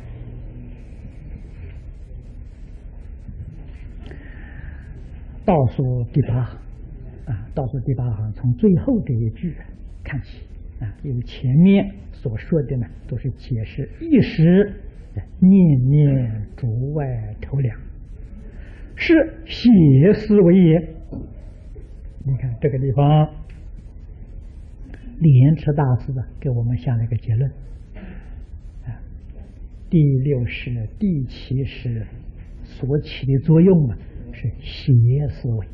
倒数第8啊，倒数第8行，从最后这一句看起啊，因为前面所说的呢，都是解释意识。 念念竹外头梁，是邪思为也。你看这个地方，李延迟大师啊，给我们下了一个结论啊，第六识、第七识所起的作用啊，是邪思维，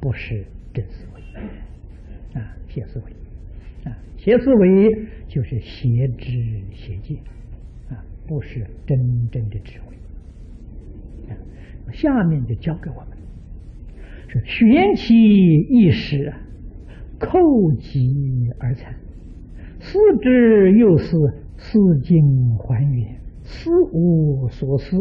不是真思维啊，邪思维啊，邪思维就是邪知邪见。 不是真正的智慧啊！下面就教给我们是玄其意识，扣极而产，思之又思，思尽还原，思无所思，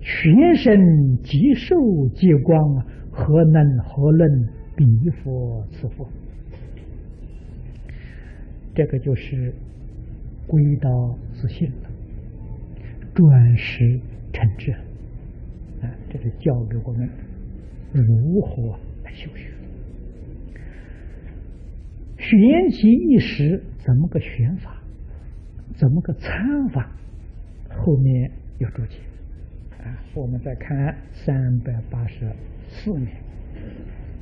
全身即受即光啊！何能何论彼佛此佛？这个就是归到自信了。 转识成智啊，这是教给我们如何来修学。玄其一时，怎么个玄法？怎么个参法？后面有注解啊。我们再看384页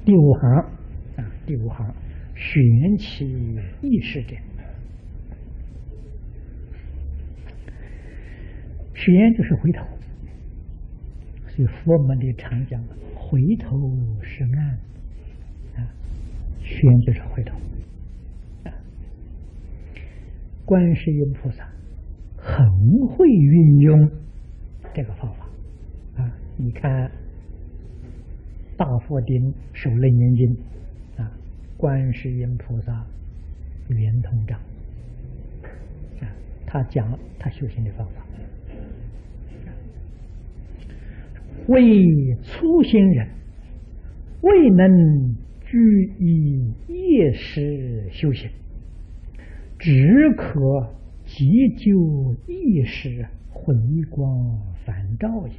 第5行啊，第5行，玄其意识者。 玄就是回头，所以佛门里常讲“回头是岸”，啊，玄就是回头。啊，观世音菩萨很会运用这个方法啊！你看《大佛顶首楞严经》啊，观世音菩萨圆通章啊，他讲他修行的方法。 为粗心人未能觉须以业识修行，只可急就业识回光返照也。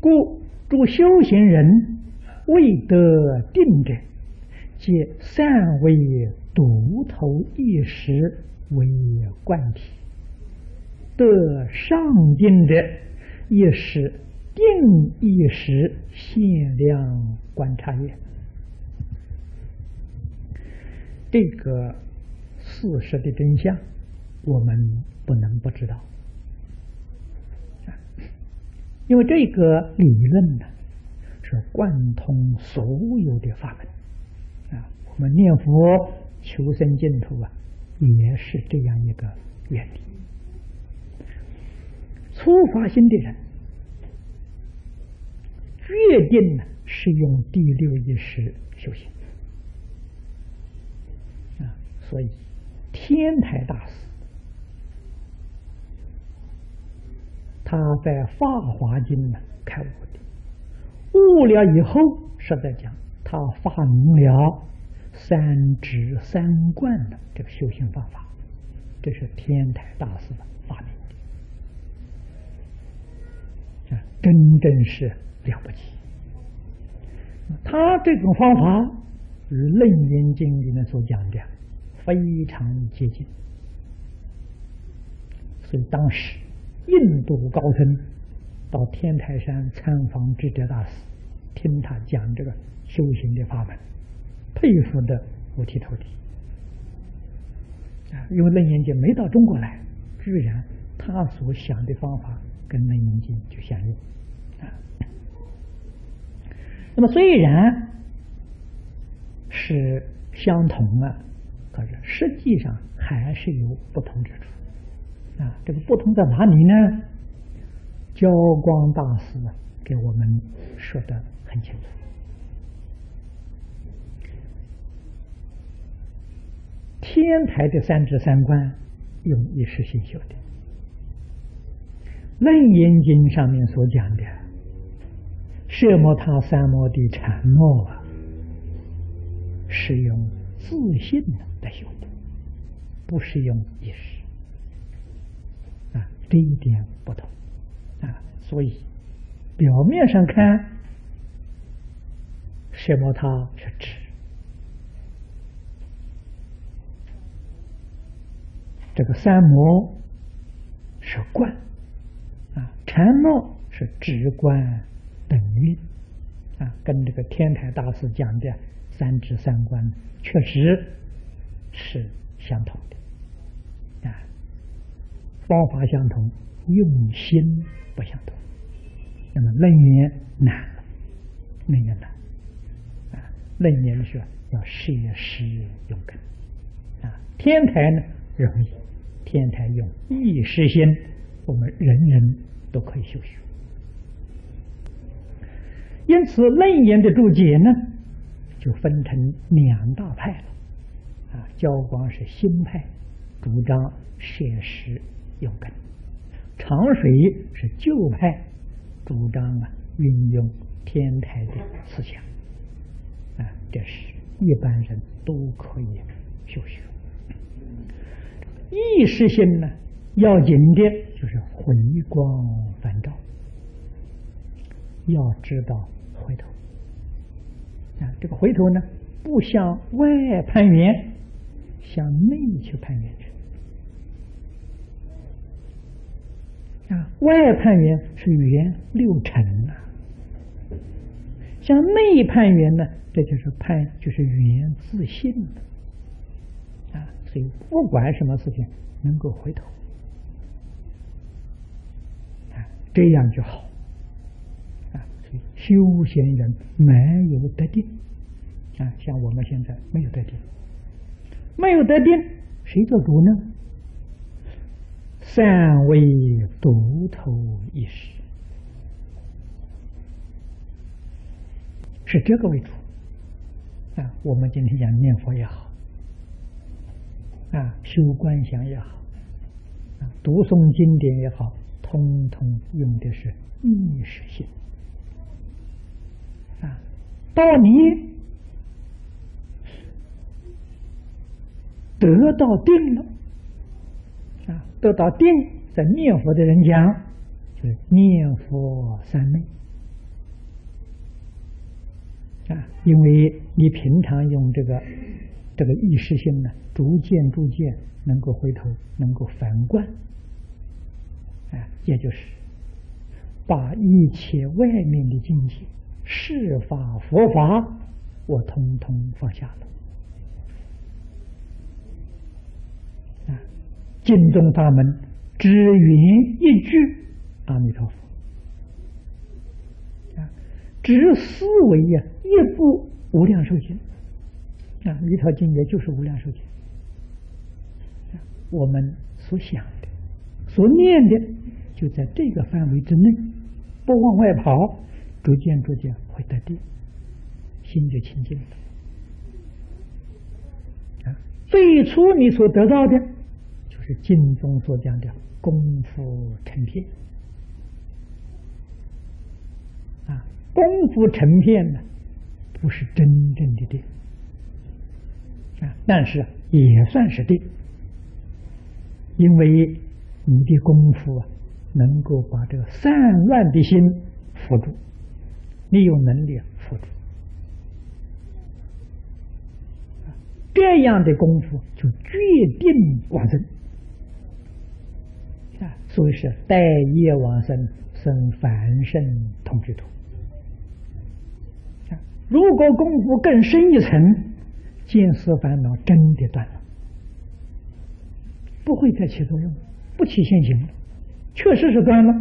故诸修行人未得定者，皆善为独头一识为贯体；得上定者，亦是定一识限量观察也。这个事实的真相，我们不能不知道，因为这个理论呢，是贯通所有的法门啊。我们念佛求生净土啊，也是这样一个原理。初发心的人，决定呢是用第六意识修行啊。所以天台大师他在《法华经》呢开悟的，悟了以后是在讲他发明了三止三观的这个修行方法，这是天台大师的发明的啊，真正是了不起。他这种方法与《楞严经》里面所讲的非常接近，所以当时印度高僧到天台山参访智者大师，听他讲这个修行的法门，佩服的五体投地啊！因为《楞严经》没到中国来，居然他所想的方法跟《楞严经》就相应啊。那么虽然是相同啊，可是实际上还是有不同之处。啊，这个不同在哪里呢？教光大师给我们说得很清楚。天台的三止三观用意识性修的，《楞严经》上面所讲的奢摩他三摩地禅末啊，是用自信来修的，不是用意识。这一点不同啊，所以表面上看，奢摩他是止，这个三摩是观啊，禅末是止观等运啊，跟这个天台大师讲的三止三观确实是相同的。方法相同，用心不相同。那么楞严难，楞严难啊！楞严是要摄施用根啊。天台呢容易，天台用意识心，我们人人都可以修学。因此，楞严的注解呢，就分成两大派了啊。教光是新派，主张摄施用根，长水是旧派，主张啊运用天台的思想啊，这是一般人都可以修学。意识性呢，要紧的就是回光返照，要知道回头啊，这个回头呢，不向外攀缘，向内去攀缘去。啊，外攀缘是缘六尘呐，像内攀缘呢，这就是攀，就是缘自性啊。所以不管什么事情，能够回头啊，这样就好啊。所以修行人没有得定啊，像我们现在没有得定，没有得定，谁做主呢？善为独头一识，是这个为主啊。我们今天讲念佛也好啊，修观想也好啊，读诵经典也好，通通用的是意识性啊。道理得到定了啊，得到定，在念佛的人讲，就是念佛三昧啊，因为你平常用这个意识心呢，逐渐能够回头，能够反观，啊，也就是把一切外面的境界、世法、佛法，我统统放下了。净宗法门只云一句阿弥陀佛啊，只思维呀一部无量寿经啊，一条经也就是无量寿经啊，我们所想的所念的就在这个范围之内，不往外跑，逐渐会得定，心就清净了啊。最初你所得到的是净宗所讲的功夫成片啊，功夫成片呢，不是真正的定啊，但是也算是定，因为你的功夫啊，能够把这个散乱的心扶住，你有能力扶住，这样的功夫就决定往生。所以是待业往生，生凡圣同居土。如果功夫更深一层，见思烦恼真的断了，不会再起作用，不起现行了，确实是断了，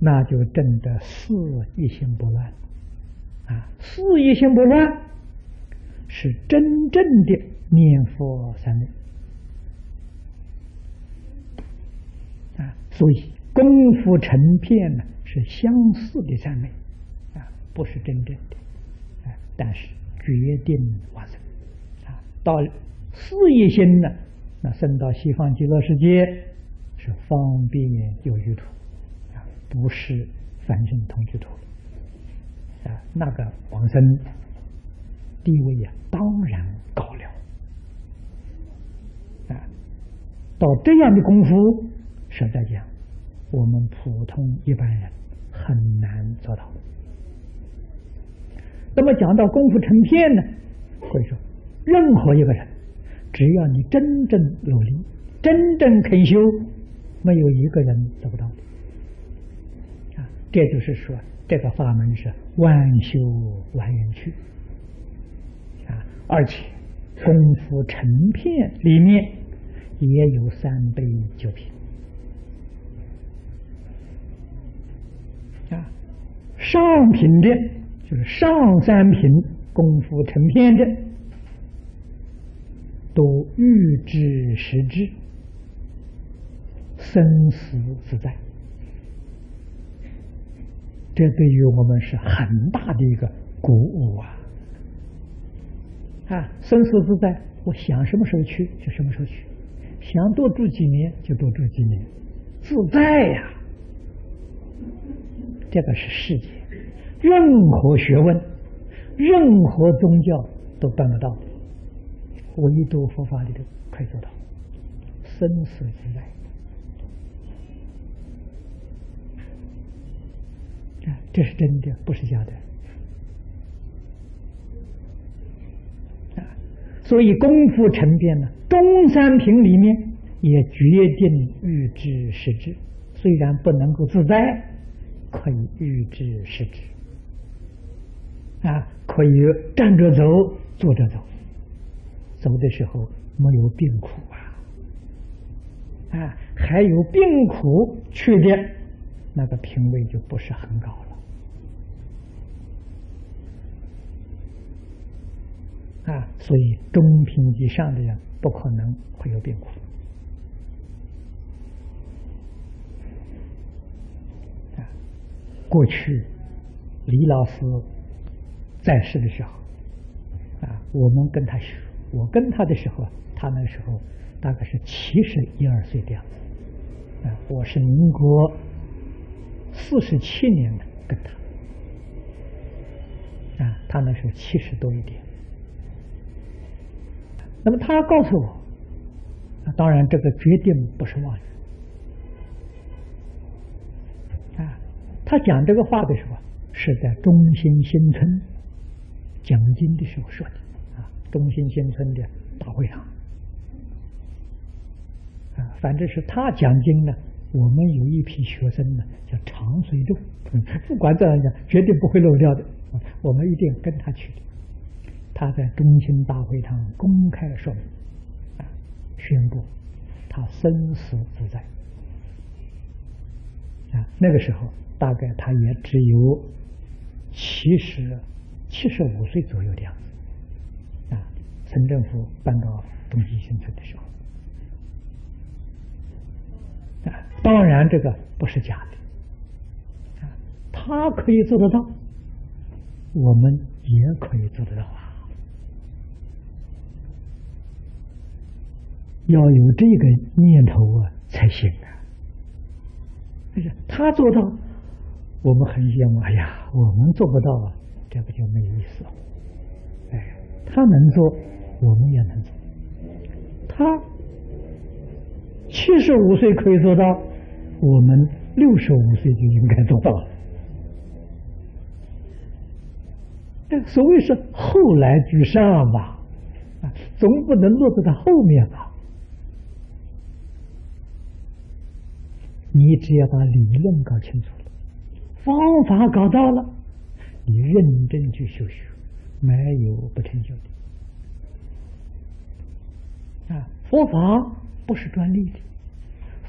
那就真的四一心不乱啊！四一心不乱是真正的念佛三昧。所以功夫成片呢，是相似的三昧啊，不是真正的啊，但是决定往生啊。到四意心呢，那升到西方极乐世界是方便有余土啊，不是凡圣同居土啊，那个往生地位啊，当然高了啊。到这样的功夫，实在讲，我们普通一般人很难做到。那么讲到功夫成片呢，可以说，任何一个人，只要你真正努力、真正肯修，没有一个人做不到的。啊，这就是说，这个法门是万修万人去啊，而且功夫成片里面也有三杯九品。上品的就是上三品功夫成片的，都欲知实知，生死自在，这对于我们是很大的一个鼓舞啊！啊，生死自在，我想什么时候去就什么时候去，想多住几年就多住几年，自在呀、啊！这个是世界，任何学问、任何宗教都办得到，唯独佛法里头可以做到生死自在啊，这是真的，不是假的啊。所以功夫成片呢，中三品里面也决定欲知实知，虽然不能够自在。可以预知实知啊，可以站着走，坐着走，走的时候没有病苦啊，啊，还有病苦去的那个品位就不是很高了啊，所以中品以上的人不可能会有病苦。过去李老师在世的时候啊，我们跟他学，我跟他的时候，他那时候大概是71、72岁的样子啊，我是民国47年的跟他啊，他那时候70多一点，那么他告诉我，当然这个决定不是妄语啊。他讲这个话的时候，是在中心新村讲经的时候说的啊，中心新村的大会堂啊。反正是他讲经呢，我们有一批学生呢叫常随众，不管怎样讲，绝对不会漏掉的，我们一定跟他去的。他在中心大会堂公开说明，啊，宣布他生死自在。啊，那个时候大概他也只有75岁左右的样子。啊，村政府搬到中心新村的时候，啊，当然这个不是假的，啊，他可以做得到，我们也可以做得到啊。要有这个念头啊，才行啊！他做到，我们很羡慕。哎呀，我们做不到啊，这不就没意思了？哎，他能做，我们也能做。他75岁可以做到，我们65岁就应该做到了。这所谓是后来居上吧，啊，总不能落到后面吧。你只要把理论搞清楚了，方法搞到了，你认真去修学，没有不成就的。啊，佛法不是专利的，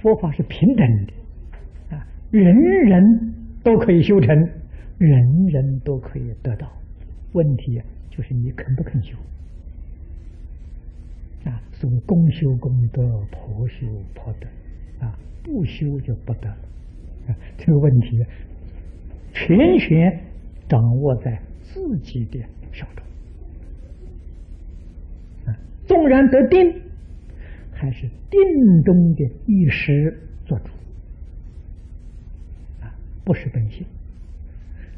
佛法是平等的，啊，人人都可以修成，人人都可以得到。问题就是你肯不肯修。啊，所谓公修公德，婆修婆德。啊，不修就不得了，啊，这个问题全权掌握在自己的手中，啊，纵然得定，还是定中的一时做主，啊，不是本性。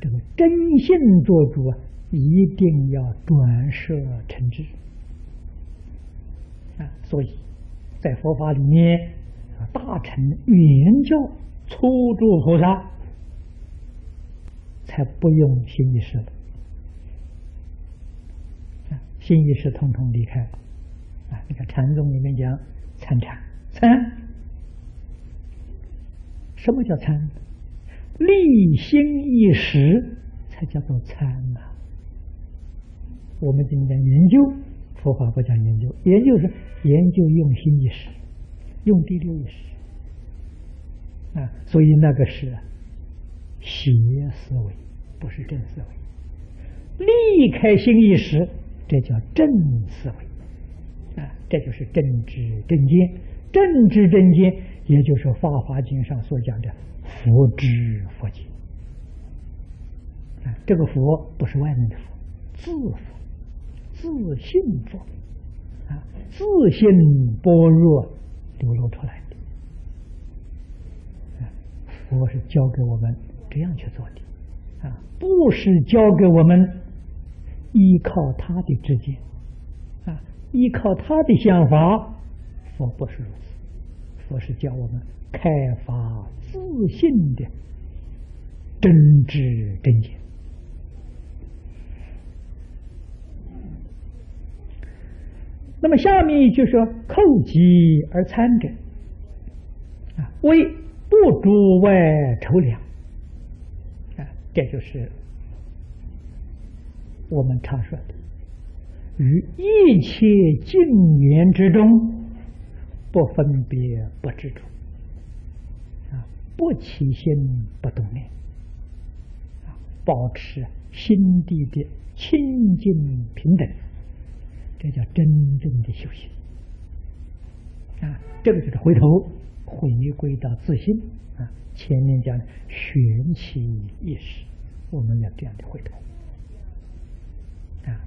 这个真性做主啊，一定要转摄成智，啊，所以在佛法里面。大乘圆教初住菩萨才不用心意识的，心意识统统离开了。啊，你看禅宗里面讲参禅，参什么叫参？立心一时才叫做参呐。我们今天研究佛法不讲研究，研究是研究用心意识。用第六意识啊，所以那个是邪思维，不是正思维。离开心意识，这叫正思维啊，这就是正知正见。正知正见，也就是《法华经》上所讲的佛知佛见啊。这个佛不是外面的佛，自信佛啊，自信般若。流露出来的，佛是教给我们这样去做的，啊，不是教给我们依靠他的知见，啊，依靠他的想法，佛不是如此，佛是教我们开发自信的真知真见。那么下面一句说：“叩击而参者，啊，为不诸外筹量。”啊，这就是我们常说的：“于一切境缘之中，不分别，不执着，啊，不起心，不动念，啊，保持心地的清净平等。”这叫真正的修行啊！这个就是回头回归到自信啊。前面讲的玄奇意识，我们要这样的回头啊。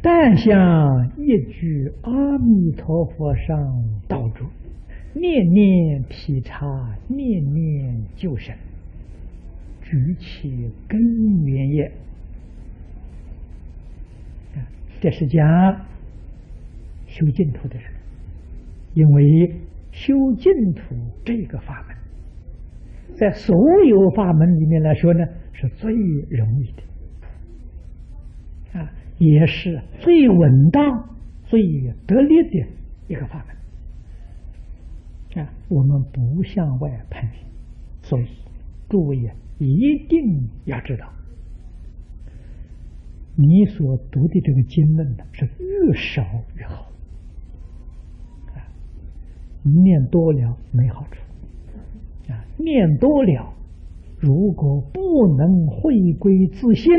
但向一句阿弥陀佛上道主，念念体察，念念救生，举起根源业啊。这是讲。修净土的人，因为修净土这个法门，在所有法门里面来说呢，是最容易的，也是最稳当、最得力的一个法门。我们不向外攀比，所以诸位一定要知道，你所读的这个经论呢，是越少越好，念多了没好处，念多了如果不能回归自心，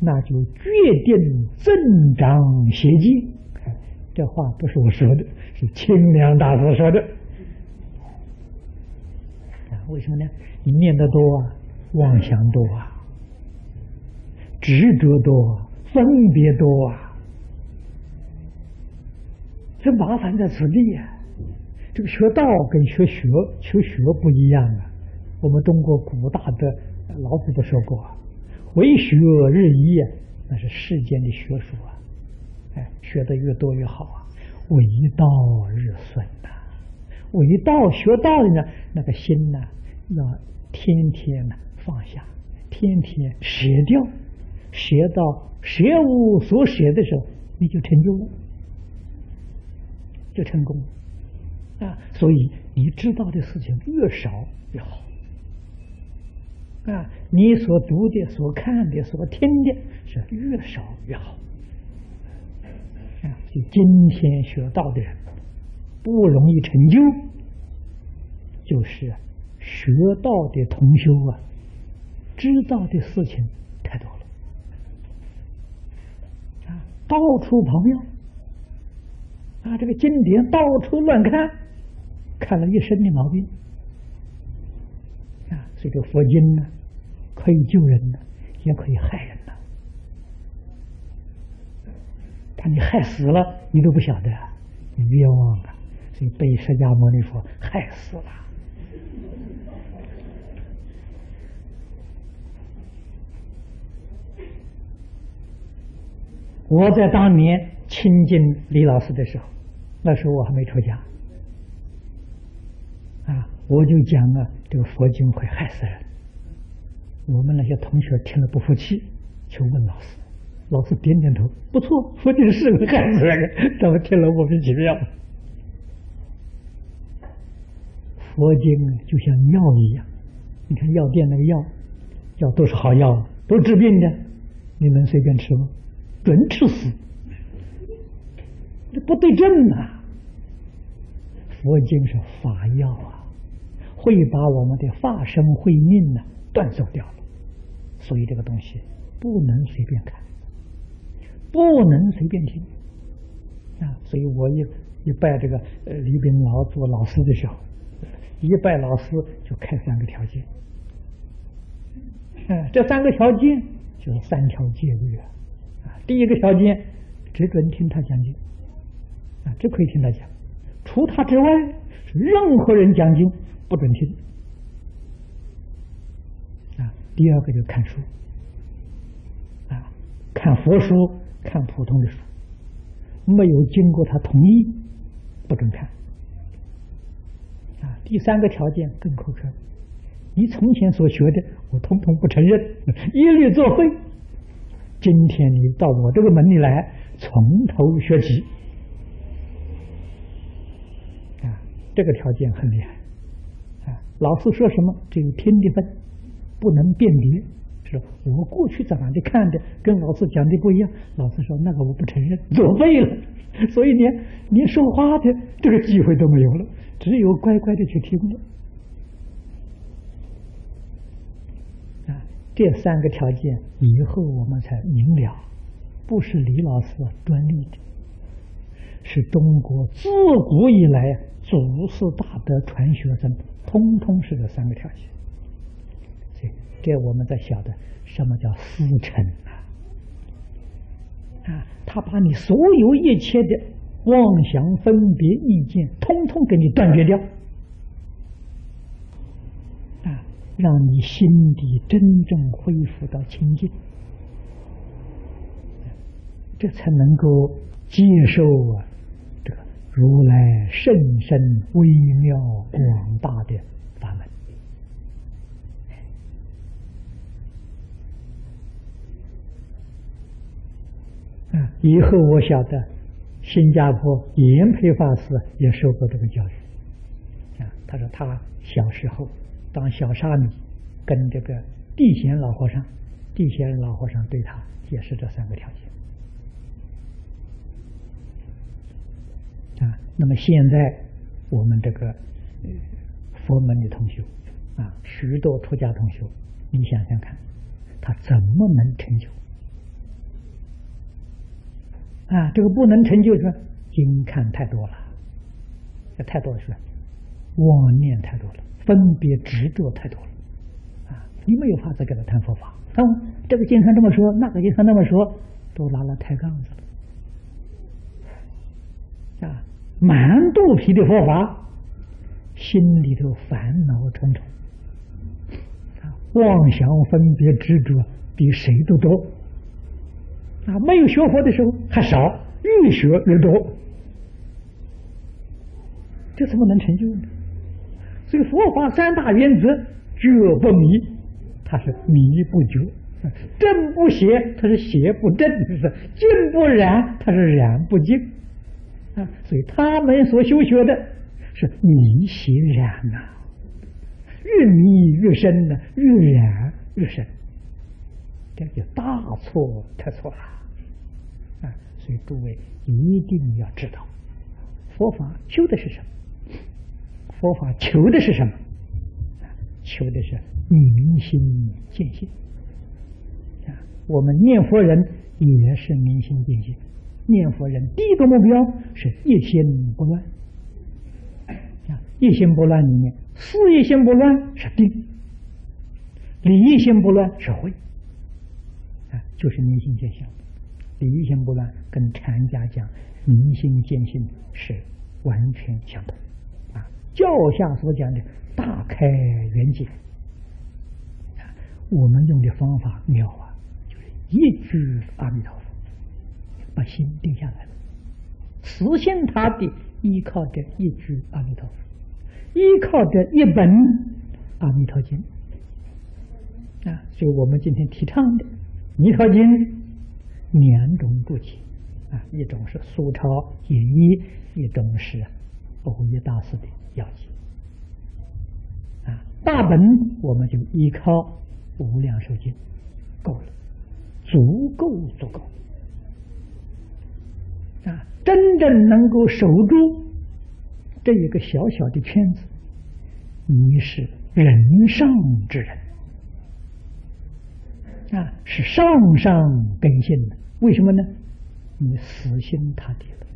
那就决定增长邪机。这话不是我说的，是清凉大师说的。为什么呢？你念得多啊，妄想多啊，执着多，分别多啊，这麻烦在此地啊。这个学道跟求学不一样啊。我们中国古大的老子都说过啊，为学日益啊，那是世间的学术啊，学得越多越好啊。为道日损呐，为道学道的呢，那个心呢，要天天呢放下，天天舍掉。学到学无所学的时候，你就成就了，就成功了啊！所以你知道的事情越少越好啊！你所读的、所看的、所听的是越少越好啊！所以今天学道的人不容易成就，就是学道的同修啊，知道的事情太多了。到处跑庙啊，这个经典到处乱看，看了一身的毛病啊。所以这佛经呢，可以救人呢，也可以害人呢。把你害死了，你都不晓得，你冤枉啊！所以被释迦牟尼佛害死了。我在当年亲近李老师的时候，那时候我还没出家啊，我就讲了这个佛经会害死人。我们那些同学听了不服气，就问老师，老师点点头，不错，佛经是会害死人。他们听了莫名其妙，佛经就像药一样，你看药店那个药都是好药，都治病的，你能随便吃吗？准吃死，这不对症啊！佛经是法药啊，会把我们的法身慧命呢断送掉了，所以这个东西不能随便看，不能随便听啊！所以我一拜这个李炳老做老师的时候，一拜老师就开三个条件，这三个条件就是三条戒律啊。第一个条件，只准听他讲经啊，只可以听他讲，除他之外，任何人讲经不准听啊。第二个就看书啊，看佛书，看普通的书，没有经过他同意不准看啊。第三个条件更苛刻，你从前所学的，我统统不承认，一律作废。今天你到我这个门里来，从头学起啊！这个条件很厉害啊！老师说什么，只有听的份，不能辨别。是我过去在哪里看的，跟老师讲的不一样。老师说那个我不承认，作废了。所以连说话的这个机会都没有了，只有乖乖的去听了啊！这三个条件以后我们才明了，不是李老师专利的，是中国自古以来祖师大德传学生通通是这三个条件。所以这我们才晓得什么叫师承啊！他把你所有一切的妄想、分别、意见，通通给你断绝掉，让你心底真正恢复到清净，这才能够接受这个如来甚深微妙广大的法门。以后我晓得，新加坡延培法师也受过这个教育。他说他小时候当小沙弥，跟这个地贤老和尚，地贤老和尚对他也是这三个条件。那么现在我们这个佛门的同修啊，许多出家同修，你想想看，他怎么能成就？啊，这个不能成就，是因看太多了，这太多了，是妄念太多了，分别执着太多了啊！你没有法子给他谈佛法。啊，这个经常这么说，那个经常那么说，都拿了抬杠子了啊！满肚皮的佛法，心里头烦恼重重啊，妄想分别执着比谁都多。啊，没有学佛的时候还少，越学越多，这怎么能成就呢？所以佛法三大原则：觉不迷，它是迷不觉；正不邪，它是邪不正；净不染，它是染不净。啊，所以他们所修学的是迷邪染呐，越迷越深呐，越染越深，这就大错特错了。所以诸位一定要知道，佛法求的是什么？佛法求的是什么？求的是明心见性。我们念佛人也是明心见性。念佛人第一个目标是一心不乱。一心不乱里面，事一心不乱是定，理一心不乱是慧，就是明心见性。理性不乱跟禅家讲明心见性是完全相同啊！教下所讲的大开圆解，我们用的方法妙啊，就是一句阿弥陀佛，把心定下来了，实现它的依靠着一句阿弥陀佛，依靠着一本阿弥陀经啊！所以我们今天提倡的弥陀经两种注解啊，一种是苏超演义，一种是藕益大师的要解啊。大本我们就依靠无量寿经够了，足够啊！真正能够守住这一个小小的圈子，你是人上之人啊，是上上根性的。为什么呢？你死心塌地了。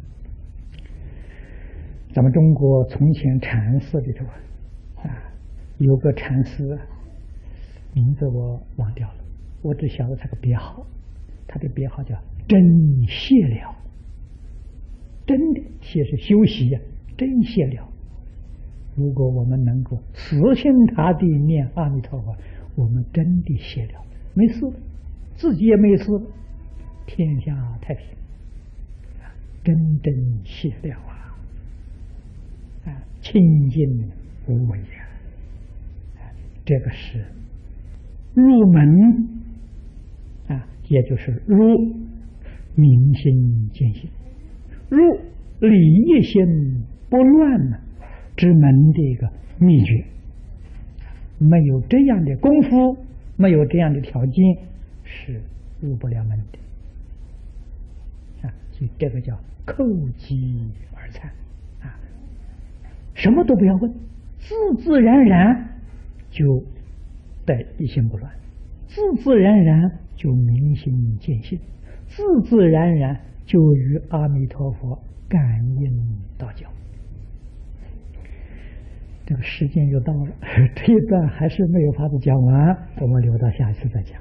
咱们中国从前禅寺里头啊，有个禅师，名字我忘掉了，我只晓得他的别号，他的别号叫真歇了。真的歇是休息呀，真歇了。如果我们能够死心塌地念阿弥陀佛，我们真的歇了，没事，自己也没事，天下太平，真正歇了啊！啊，清净无为啊！这个是入门啊，也就是入明心见性，入理一心不乱呢之门的一个秘诀。没有这样的功夫，没有这样的条件，是入不了门的啊！所以这个叫叩击而禅啊，什么都不要问，自然就得一心不乱，自然就明心见性，自然就与阿弥陀佛感应道交。这个时间就到了，这一段还是没有法子讲完，我们留到下一次再讲。